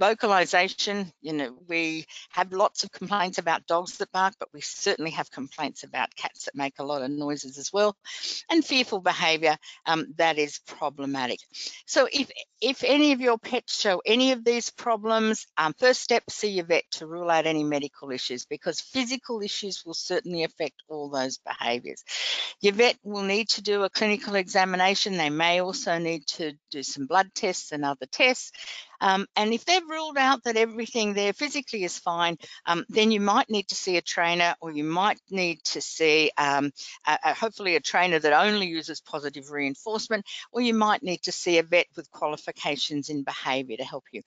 Vocalization, you know, we have lots of complaints about dogs that bark, but we certainly have complaints about cats that make a lot of noises as well. And fearful behavior, um, that is problematic. So if if any of your pets show any of these problems, um, first step, see your vet to rule out any medical issues, because physical issues will certainly affect all those behaviors. Your vet will need to do a clinical examination. They may also need to do some blood tests and other tests. Um, and if they've ruled out that everything there physically is fine, um, then you might need to see a trainer, or you might need to see um, a, a, hopefully a trainer that only uses positive reinforcement, or you might need to see a vet with qualifications in behaviour to help you.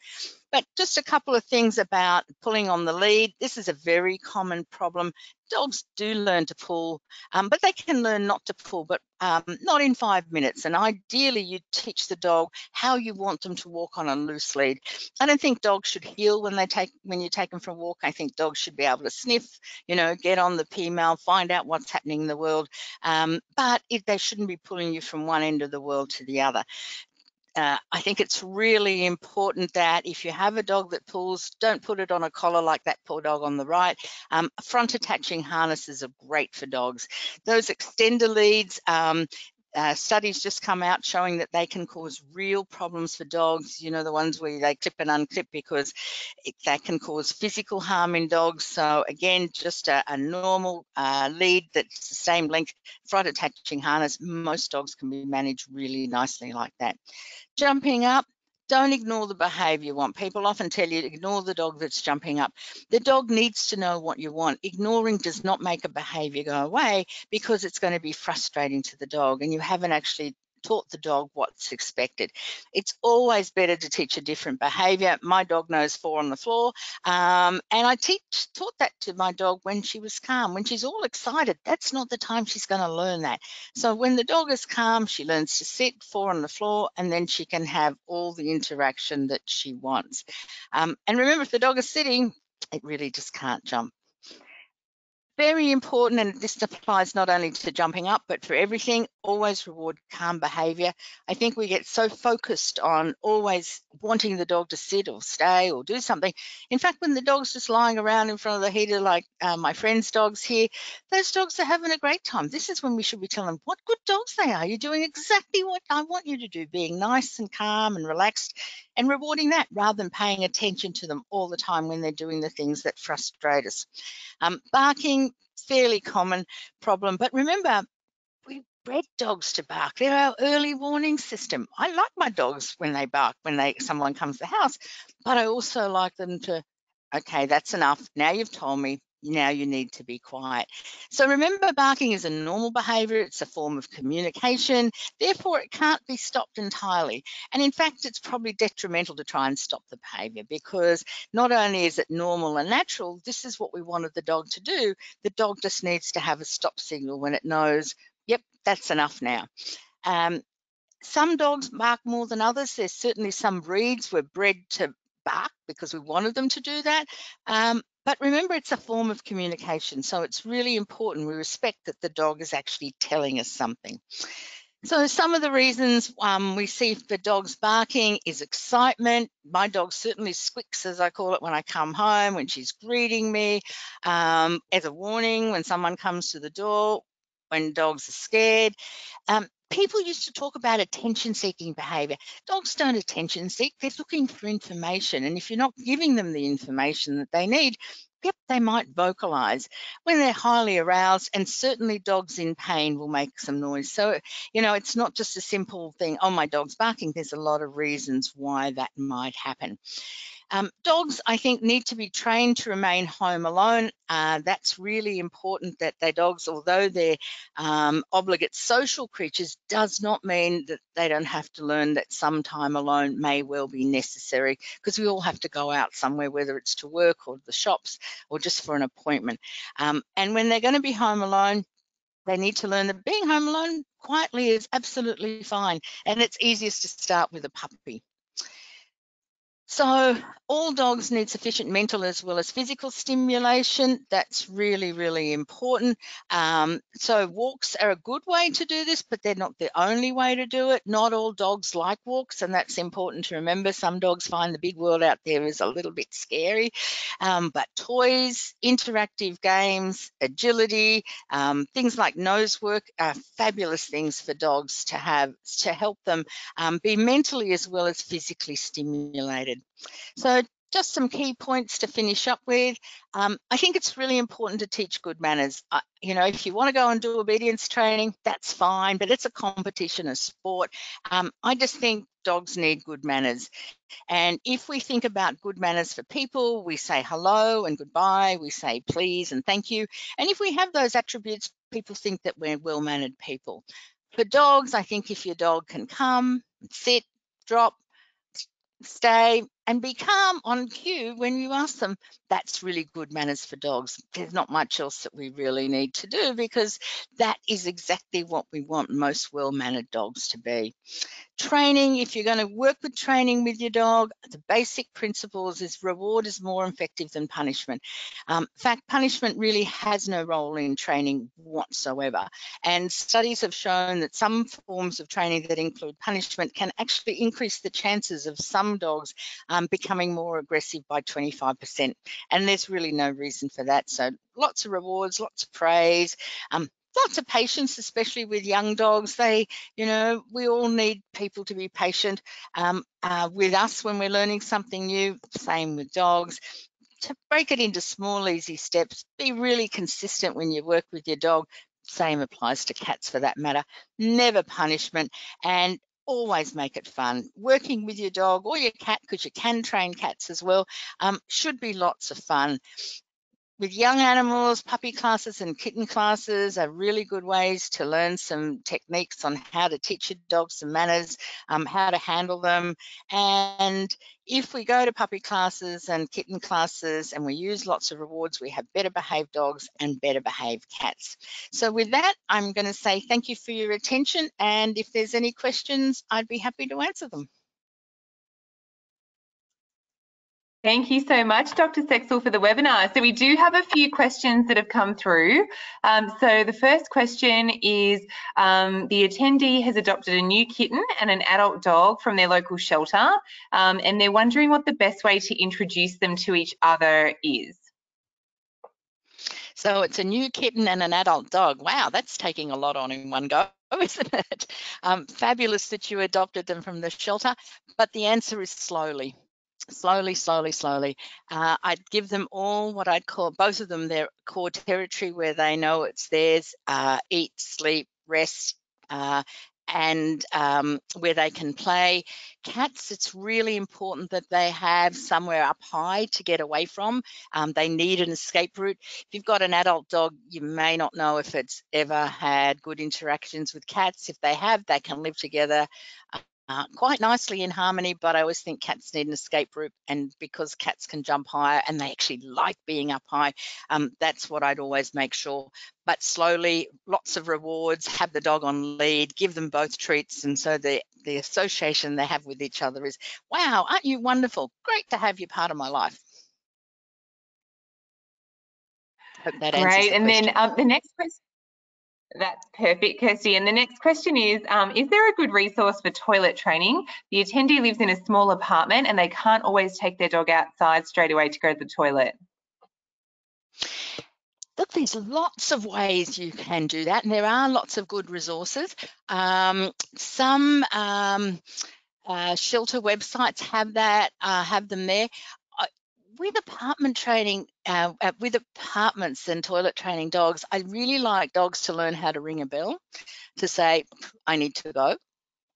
But just a couple of things about pulling on the lead. This is a very common problem. Dogs do learn to pull, um, but they can learn not to pull, but um, not in five minutes. And ideally, you teach the dog how you want them to walk on a loose lead. I don't think dogs should heel when they take when you take them for a walk. I think dogs should be able to sniff, you know, get on the P-mail, find out what's happening in the world. Um, but if they shouldn't be pulling you from one end of the world to the other. Uh, I think it's really important that if you have a dog that pulls, don't put it on a collar like that poor dog on the right. Um, front attaching harnesses are great for dogs. Those extender leads, um, Uh, studies just come out showing that they can cause real problems for dogs. You know, the ones where they clip and unclip, because it, that can cause physical harm in dogs. So again, just a, a normal uh, lead that's the same length, front attaching harness. Most dogs can be managed really nicely like that. Jumping up, Don't ignore the behavior you want. People often tell you to ignore the dog that's jumping up. The dog needs to know what you want. Ignoring does not make a behavior go away, because it's going to be frustrating to the dog and you haven't actually taught the dog what's expected. It's always better to teach a different behaviour. My dog knows four on the floor, um, and I teach taught that to my dog when she was calm. When she's all excited, that's not the time she's going to learn that. So when the dog is calm, she learns to sit, four on the floor, and then she can have all the interaction that she wants. Um, and remember, if the dog is sitting, it really just can't jump. Very important, and this applies not only to jumping up but for everything, always reward calm behaviour. I think we get so focused on always wanting the dog to sit or stay or do something. In fact, when the dog's just lying around in front of the heater, like uh, my friend's dogs here, those dogs are having a great time. This is when we should be telling them what good dogs they are. You're doing exactly what I want you to do, being nice and calm and relaxed, and rewarding that rather than paying attention to them all the time when they're doing the things that frustrate us. Um, barking, fairly common problem, but remember, we bred dogs to bark. They're our early warning system. I like my dogs when they bark, when they someone comes to the house, but I also like them to, okay, that's enough. Now you've told me. Now you need to be quiet. So remember, barking is a normal behaviour. It's a form of communication. Therefore, it can't be stopped entirely. And in fact, it's probably detrimental to try and stop the behaviour, because not only is it normal and natural, this is what we wanted the dog to do. The dog just needs to have a stop signal when it knows, yep, that's enough now. Um, some dogs bark more than others. There's certainly some breeds were bred to bark because we wanted them to do that. Um, But remember, it's a form of communication, so it's really important we respect that the dog is actually telling us something. So some of the reasons um, we see for dogs barking is excitement. My dog certainly squicks, as I call it, when I come home, when she's greeting me, um, as a warning when someone comes to the door, when dogs are scared. Um, People used to talk about attention-seeking behaviour. Dogs don't attention-seek, they're looking for information, and if you're not giving them the information that they need, yep, they might vocalise. When they're highly aroused, and certainly dogs in pain will make some noise. So, you know, it's not just a simple thing, oh, my dog's barking. There's a lot of reasons why that might happen. Um, dogs, I think, need to be trained to remain home alone. Uh, that's really important, that their dogs, although they're um, obligate social creatures, does not mean that they don't have to learn that some time alone may well be necessary, because we all have to go out somewhere, whether it's to work or the shops or just for an appointment. Um, and when they're going to be home alone, they need to learn that being home alone quietly is absolutely fine, and it's easiest to start with a puppy. So all dogs need sufficient mental as well as physical stimulation. That's really, really important. Um, so walks are a good way to do this, but they're not the only way to do it. Not all dogs like walks, and that's important to remember. Some dogs find the big world out there is a little bit scary, um, but toys, interactive games, agility, um, things like nose work are fabulous things for dogs to have to help them um, be mentally as well as physically stimulated. So just some key points to finish up with. Um, I think it's really important to teach good manners. I, you know, if you want to go and do obedience training, that's fine, but it's a competition, a sport. Um, I just think dogs need good manners. And if we think about good manners for people, we say hello and goodbye, we say please and thank you. And if we have those attributes, people think that we're well-mannered people. For dogs, I think if your dog can come, sit, drop, stay and be calm on cue when you ask them, that's really good manners for dogs. There's not much else that we really need to do, because that is exactly what we want most well-mannered dogs to be. Training, if you're going to work with training with your dog, the basic principles is reward is more effective than punishment. Um, in fact, punishment really has no role in training whatsoever. And studies have shown that some forms of training that include punishment can actually increase the chances of some dogs Um, becoming more aggressive by twenty-five percent, and there's really no reason for that. So lots of rewards, lots of praise, um, lots of patience, especially with young dogs. They, you know, we all need people to be patient um, uh, with us when we're learning something new, same with dogs. To break it into small, easy steps, be really consistent when you work with your dog. Same applies to cats for that matter. Never punishment. And always make it fun. Working with your dog or your cat, because you can train cats as well, um, should be lots of fun. With young animals, puppy classes and kitten classes are really good ways to learn some techniques on how to teach your dog some manners, um, how to handle them. And if we go to puppy classes and kitten classes and we use lots of rewards, we have better behaved dogs and better behaved cats. So with that, I'm going to say thank you for your attention. And if there's any questions, I'd be happy to answer them. Thank you so much, Doctor Seksel, for the webinar. So we do have a few questions that have come through. Um, so the first question is, um, the attendee has adopted a new kitten and an adult dog from their local shelter, um, and they're wondering what the best way to introduce them to each other is. So it's a new kitten and an adult dog. Wow, that's taking a lot on in one go, isn't it? Um, fabulous that you adopted them from the shelter, but the answer is slowly. Slowly, slowly, slowly. Uh, I'd give them all what I'd call, both of them, their core territory where they know it's theirs, uh, eat, sleep, rest, uh, and um, where they can play. Cats, it's really important that they have somewhere up high to get away from. Um, they need an escape route. If you've got an adult dog, you may not know if it's ever had good interactions with cats. If they have, they can live together Uh, quite nicely in harmony, but I always think cats need an escape route, and because cats can jump higher and they actually like being up high, um, that's what I'd always make sure. But slowly, lots of rewards, have the dog on lead, give them both treats, and so the, the association they have with each other is, wow, aren't you wonderful? Great to have you part of my life. Hope that answers Great, the and question. then um, the next question. That's perfect, Kersti. And the next question is, um, is there a good resource for toilet training? The attendee lives in a small apartment and they can't always take their dog outside straight away to go to the toilet. Look, there's lots of ways you can do that, and there are lots of good resources. Um, some um, uh, shelter websites have that, uh, have them there. With apartment training, uh, with apartments and toilet training dogs, I really like dogs to learn how to ring a bell, to say, I need to go.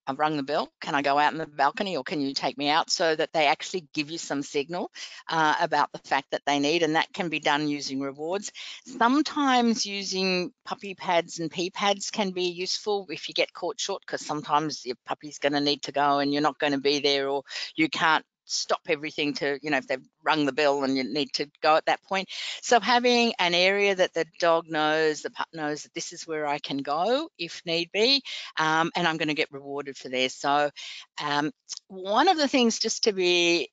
I've rung the bell. Can I go out on the balcony, or can you take me out? So that they actually give you some signal uh, about the fact that they need, and that can be done using rewards. Sometimes using puppy pads and pee pads can be useful if you get caught short, because sometimes your puppy's going to need to go and you're not going to be there, or you can't stop everything to, you know, if they've rung the bell and you need to go at that point. So having an area that the dog knows, the pup knows that this is where I can go if need be, um, and I'm going to get rewarded for this. So um, one of the things just to be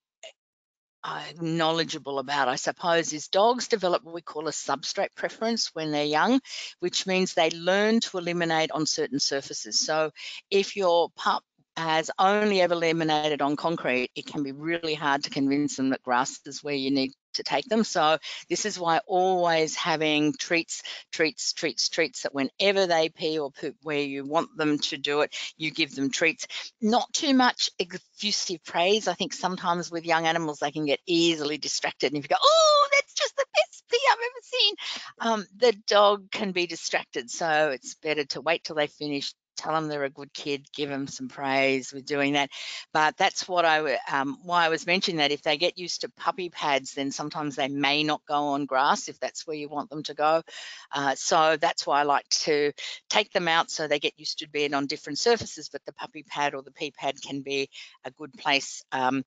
Uh, knowledgeable about, I suppose, is dogs develop what we call a substrate preference when they're young, which means they learn to eliminate on certain surfaces. So if your pup has only ever laminated on concrete, it can be really hard to convince them that grass is where you need to take them. So this is why always having treats, treats, treats, treats, that whenever they pee or poop where you want them to do it, you give them treats. Not too much effusive praise. I think sometimes with young animals, they can get easily distracted. And if you go, oh, that's just the best pee I've ever seen, um, the dog can be distracted. So it's better to wait till they finish, tell them they're a good kid, give them some praise with doing that. But that's what I, um, why I was mentioning that if they get used to puppy pads, then sometimes they may not go on grass if that's where you want them to go. Uh, so that's why I like to take them out so they get used to being on different surfaces, but the puppy pad or the pee pad can be a good place um,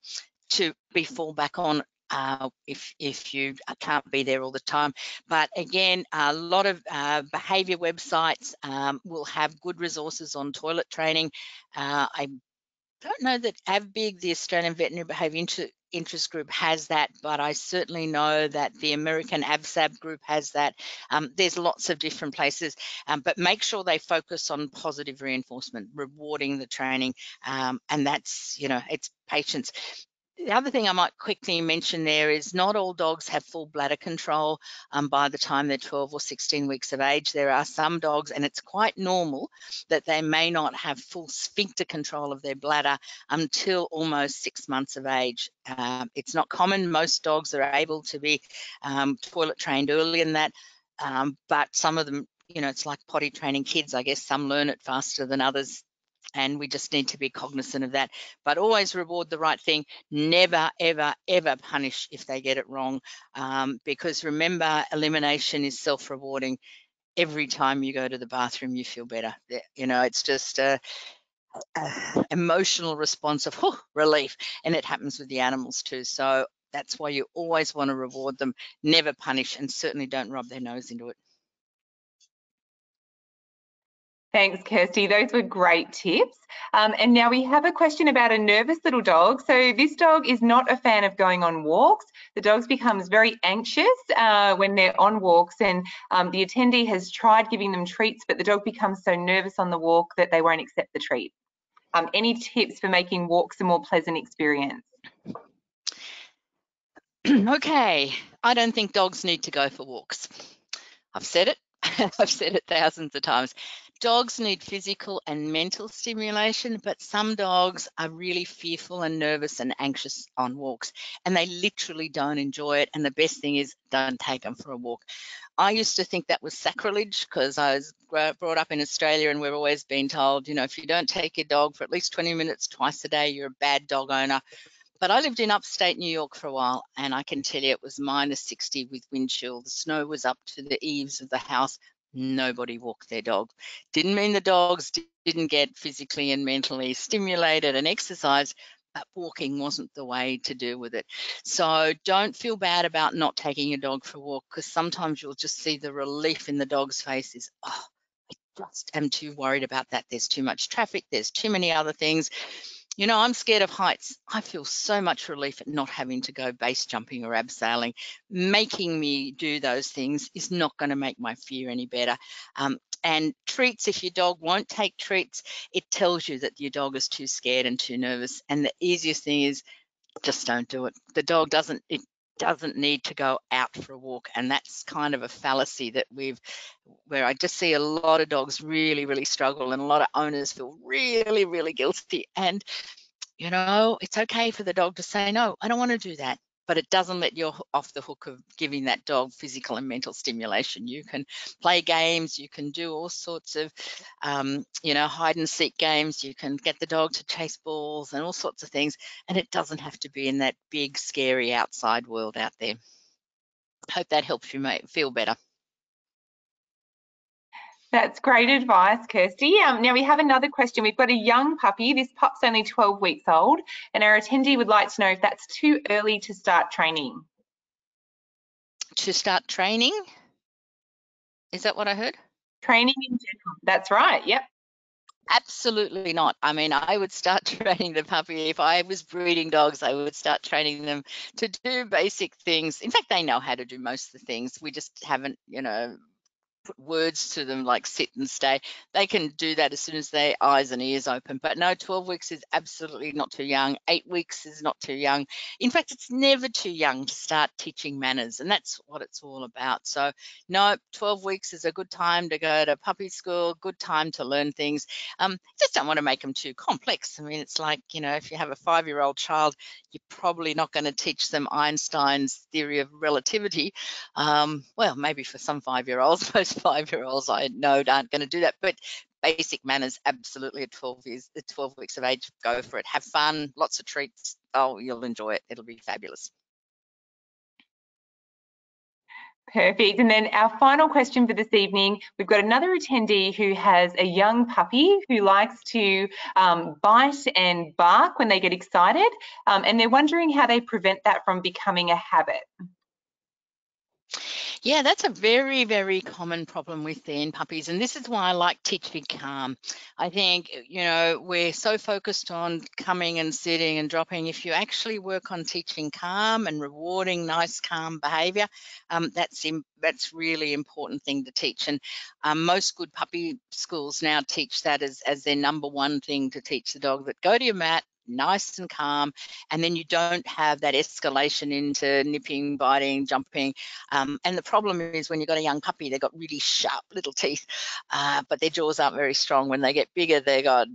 to be fall back on Uh, if if you can't be there all the time. But again, a lot of uh, behaviour websites um, will have good resources on toilet training. Uh, I don't know that avbig, the Australian Veterinary Behaviour Inter Interest Group, has that, but I certainly know that the American avSAb group has that. Um, there's lots of different places, um, but make sure they focus on positive reinforcement, rewarding the training, um, and that's, you know, it's patience. The other thing I might quickly mention there is not all dogs have full bladder control um, by the time they're twelve or sixteen weeks of age. There are some dogs, and it's quite normal, that they may not have full sphincter control of their bladder until almost six months of age. Um, it's not common. Most dogs are able to be um, toilet trained early in that, um, but some of them, you know, it's like potty training kids, I guess. Some learn it faster than others. And we just need to be cognizant of that, but always reward the right thing. Never, ever, ever punish if they get it wrong, um, because remember, elimination is self-rewarding. Every time you go to the bathroom, you feel better. You know, it's just a, a emotional response of oh, relief, and it happens with the animals too. So that's why you always want to reward them, never punish, and certainly don't rub their nose into it. Thanks, Kersti. Those were great tips. Um, and now we have a question about a nervous little dog. So this dog is not a fan of going on walks. The dog becomes very anxious uh, when they're on walks, and um, the attendee has tried giving them treats, but the dog becomes so nervous on the walk that they won't accept the treat. Um, any tips for making walks a more pleasant experience? Okay, I don't think dogs need to go for walks. I've said it. I've said it thousands of times. Dogs need physical and mental stimulation, but some dogs are really fearful and nervous and anxious on walks, and they literally don't enjoy it. And the best thing is, don't take them for a walk. I used to think that was sacrilege because I was brought up in Australia and we've always been told, you know, if you don't take your dog for at least twenty minutes twice a day, you're a bad dog owner. But I lived in upstate New York for a while, and I can tell you it was minus sixty with wind chill. The snow was up to the eaves of the house. Nobody walked their dog. Didn't mean the dogs didn't get physically and mentally stimulated and exercised, but walking wasn't the way to deal with it. So don't feel bad about not taking your dog for a walk, because sometimes you'll just see the relief in the dog's face is, oh, I just am too worried about that. There's too much traffic. There's too many other things. You know, I'm scared of heights. I feel so much relief at not having to go base jumping or abseiling. Making me do those things is not going to make my fear any better. Um, and treats, if your dog won't take treats, it tells you that your dog is too scared and too nervous. And the easiest thing is just don't do it. The dog doesn't, it doesn't need to go out for a walk. And that's kind of a fallacy that we've, where I just see a lot of dogs really, really struggle, and a lot of owners feel really, really guilty. And, you know, it's okay for the dog to say, no, I don't want to do that. But it doesn't let you off the hook of giving that dog physical and mental stimulation. You can play games, you can do all sorts of, um, you know, hide and seek games, you can get the dog to chase balls and all sorts of things. And it doesn't have to be in that big, scary outside world out there. Hope that helps you mate, feel better. That's great advice, Kersti. Um, now we have another question. We've got a young puppy. This pup's only twelve weeks old, and our attendee would like to know if that's too early to start training. To start training? Is that what I heard? Training in general. That's right. Yep. Absolutely not. I mean, I would start training the puppy. If I was breeding dogs, I would start training them to do basic things. In fact, they know how to do most of the things. We just haven't, you know, put words to them like sit and stay. They can do that as soon as their eyes and ears open. But no, twelve weeks is absolutely not too young. Eight weeks is not too young. In fact, it's never too young to start teaching manners, and that's what it's all about. So no, twelve weeks is a good time to go to puppy school, good time to learn things. Um, just don't want to make them too complex. I mean, it's like, you know, if you have a five-year-old child, you're probably not going to teach them Einstein's theory of relativity. Um, well, maybe for some five-year-olds, most five-year-olds I know aren't going to do that, but basic manners absolutely at twelve years, at twelve weeks of age, go for it. Have fun, lots of treats. Oh, you'll enjoy it. It'll be fabulous. Perfect. And then our final question for this evening, we've got another attendee who has a young puppy who likes to um, bite and bark when they get excited, um, and they're wondering how they prevent that from becoming a habit. Yeah, that's a very, very common problem within puppies. And this is why I like teaching calm. I think, you know, we're so focused on coming and sitting and dropping. If you actually work on teaching calm and rewarding nice, calm behavior, um, that's in, that's really important thing to teach. And um, most good puppy schools now teach that as, as their number one thing to teach the dog, that go to your mat, nice and calm, and then you don't have that escalation into nipping, biting, jumping. Um, and the problem is when you've got a young puppy, they've got really sharp little teeth, uh, but their jaws aren't very strong. When they get bigger, they've got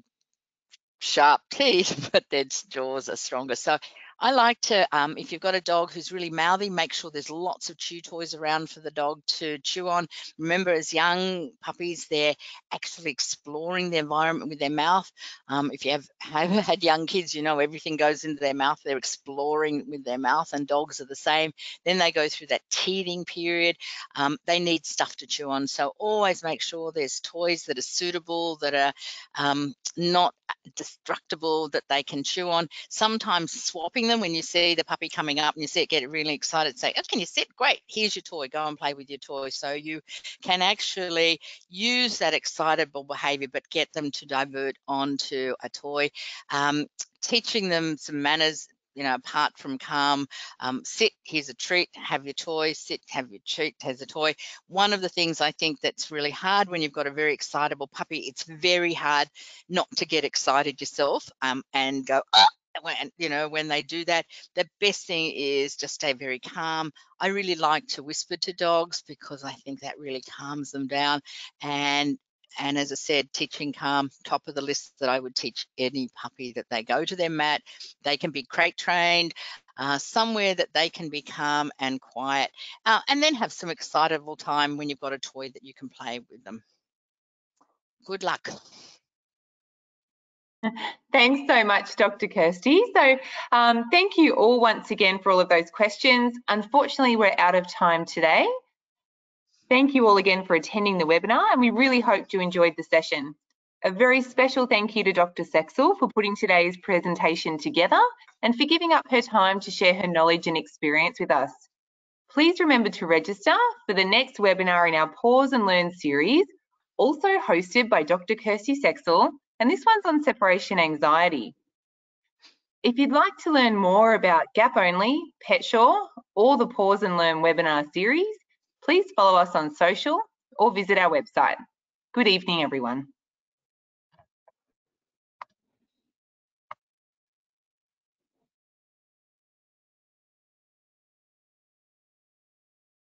sharp teeth, but their jaws are stronger. So I like to, um, if you've got a dog who's really mouthy, make sure there's lots of chew toys around for the dog to chew on. Remember, as young puppies, they're actually exploring the environment with their mouth. Um, if you have, have had young kids, you know everything goes into their mouth. They're exploring with their mouth, and dogs are the same. Then they go through that teething period. Um, they need stuff to chew on, so always make sure there's toys that are suitable, that are um, not destructible, that they can chew on. Sometimes swapping them, when you see the puppy coming up and you see it get really excited, say, oh, can you sit? Great, here's your toy, go and play with your toy. So you can actually use that excitable behavior, but get them to divert onto a toy. Um, teaching them some manners, you know, apart from calm, um, sit, here's a treat, have your toy, sit, have your treat, has a toy. One of the things I think that's really hard when you've got a very excitable puppy, it's very hard not to get excited yourself um, and go, oh, and, you know, when they do that, the best thing is just stay very calm. I really like to whisper to dogs because I think that really calms them down. And And as I said, teaching calm, top of the list that I would teach any puppy, that they go to their mat, they can be crate trained, uh, somewhere that they can be calm and quiet, uh, and then have some excitable time when you've got a toy that you can play with them. Good luck. Thanks so much, Doctor Kersti. So um, thank you all once again for all of those questions. Unfortunately, we're out of time today. Thank you all again for attending the webinar, and we really hope you enjoyed the session. A very special thank you to Doctor Seksel for putting today's presentation together and for giving up her time to share her knowledge and experience with us. Please remember to register for the next webinar in our Pause and Learn series, also hosted by Doctor Kersti Seksel, and this one's on separation anxiety. If you'd like to learn more about Gap Only, PetSure, or the Pause and Learn webinar series, please follow us on social or visit our website. Good evening, everyone.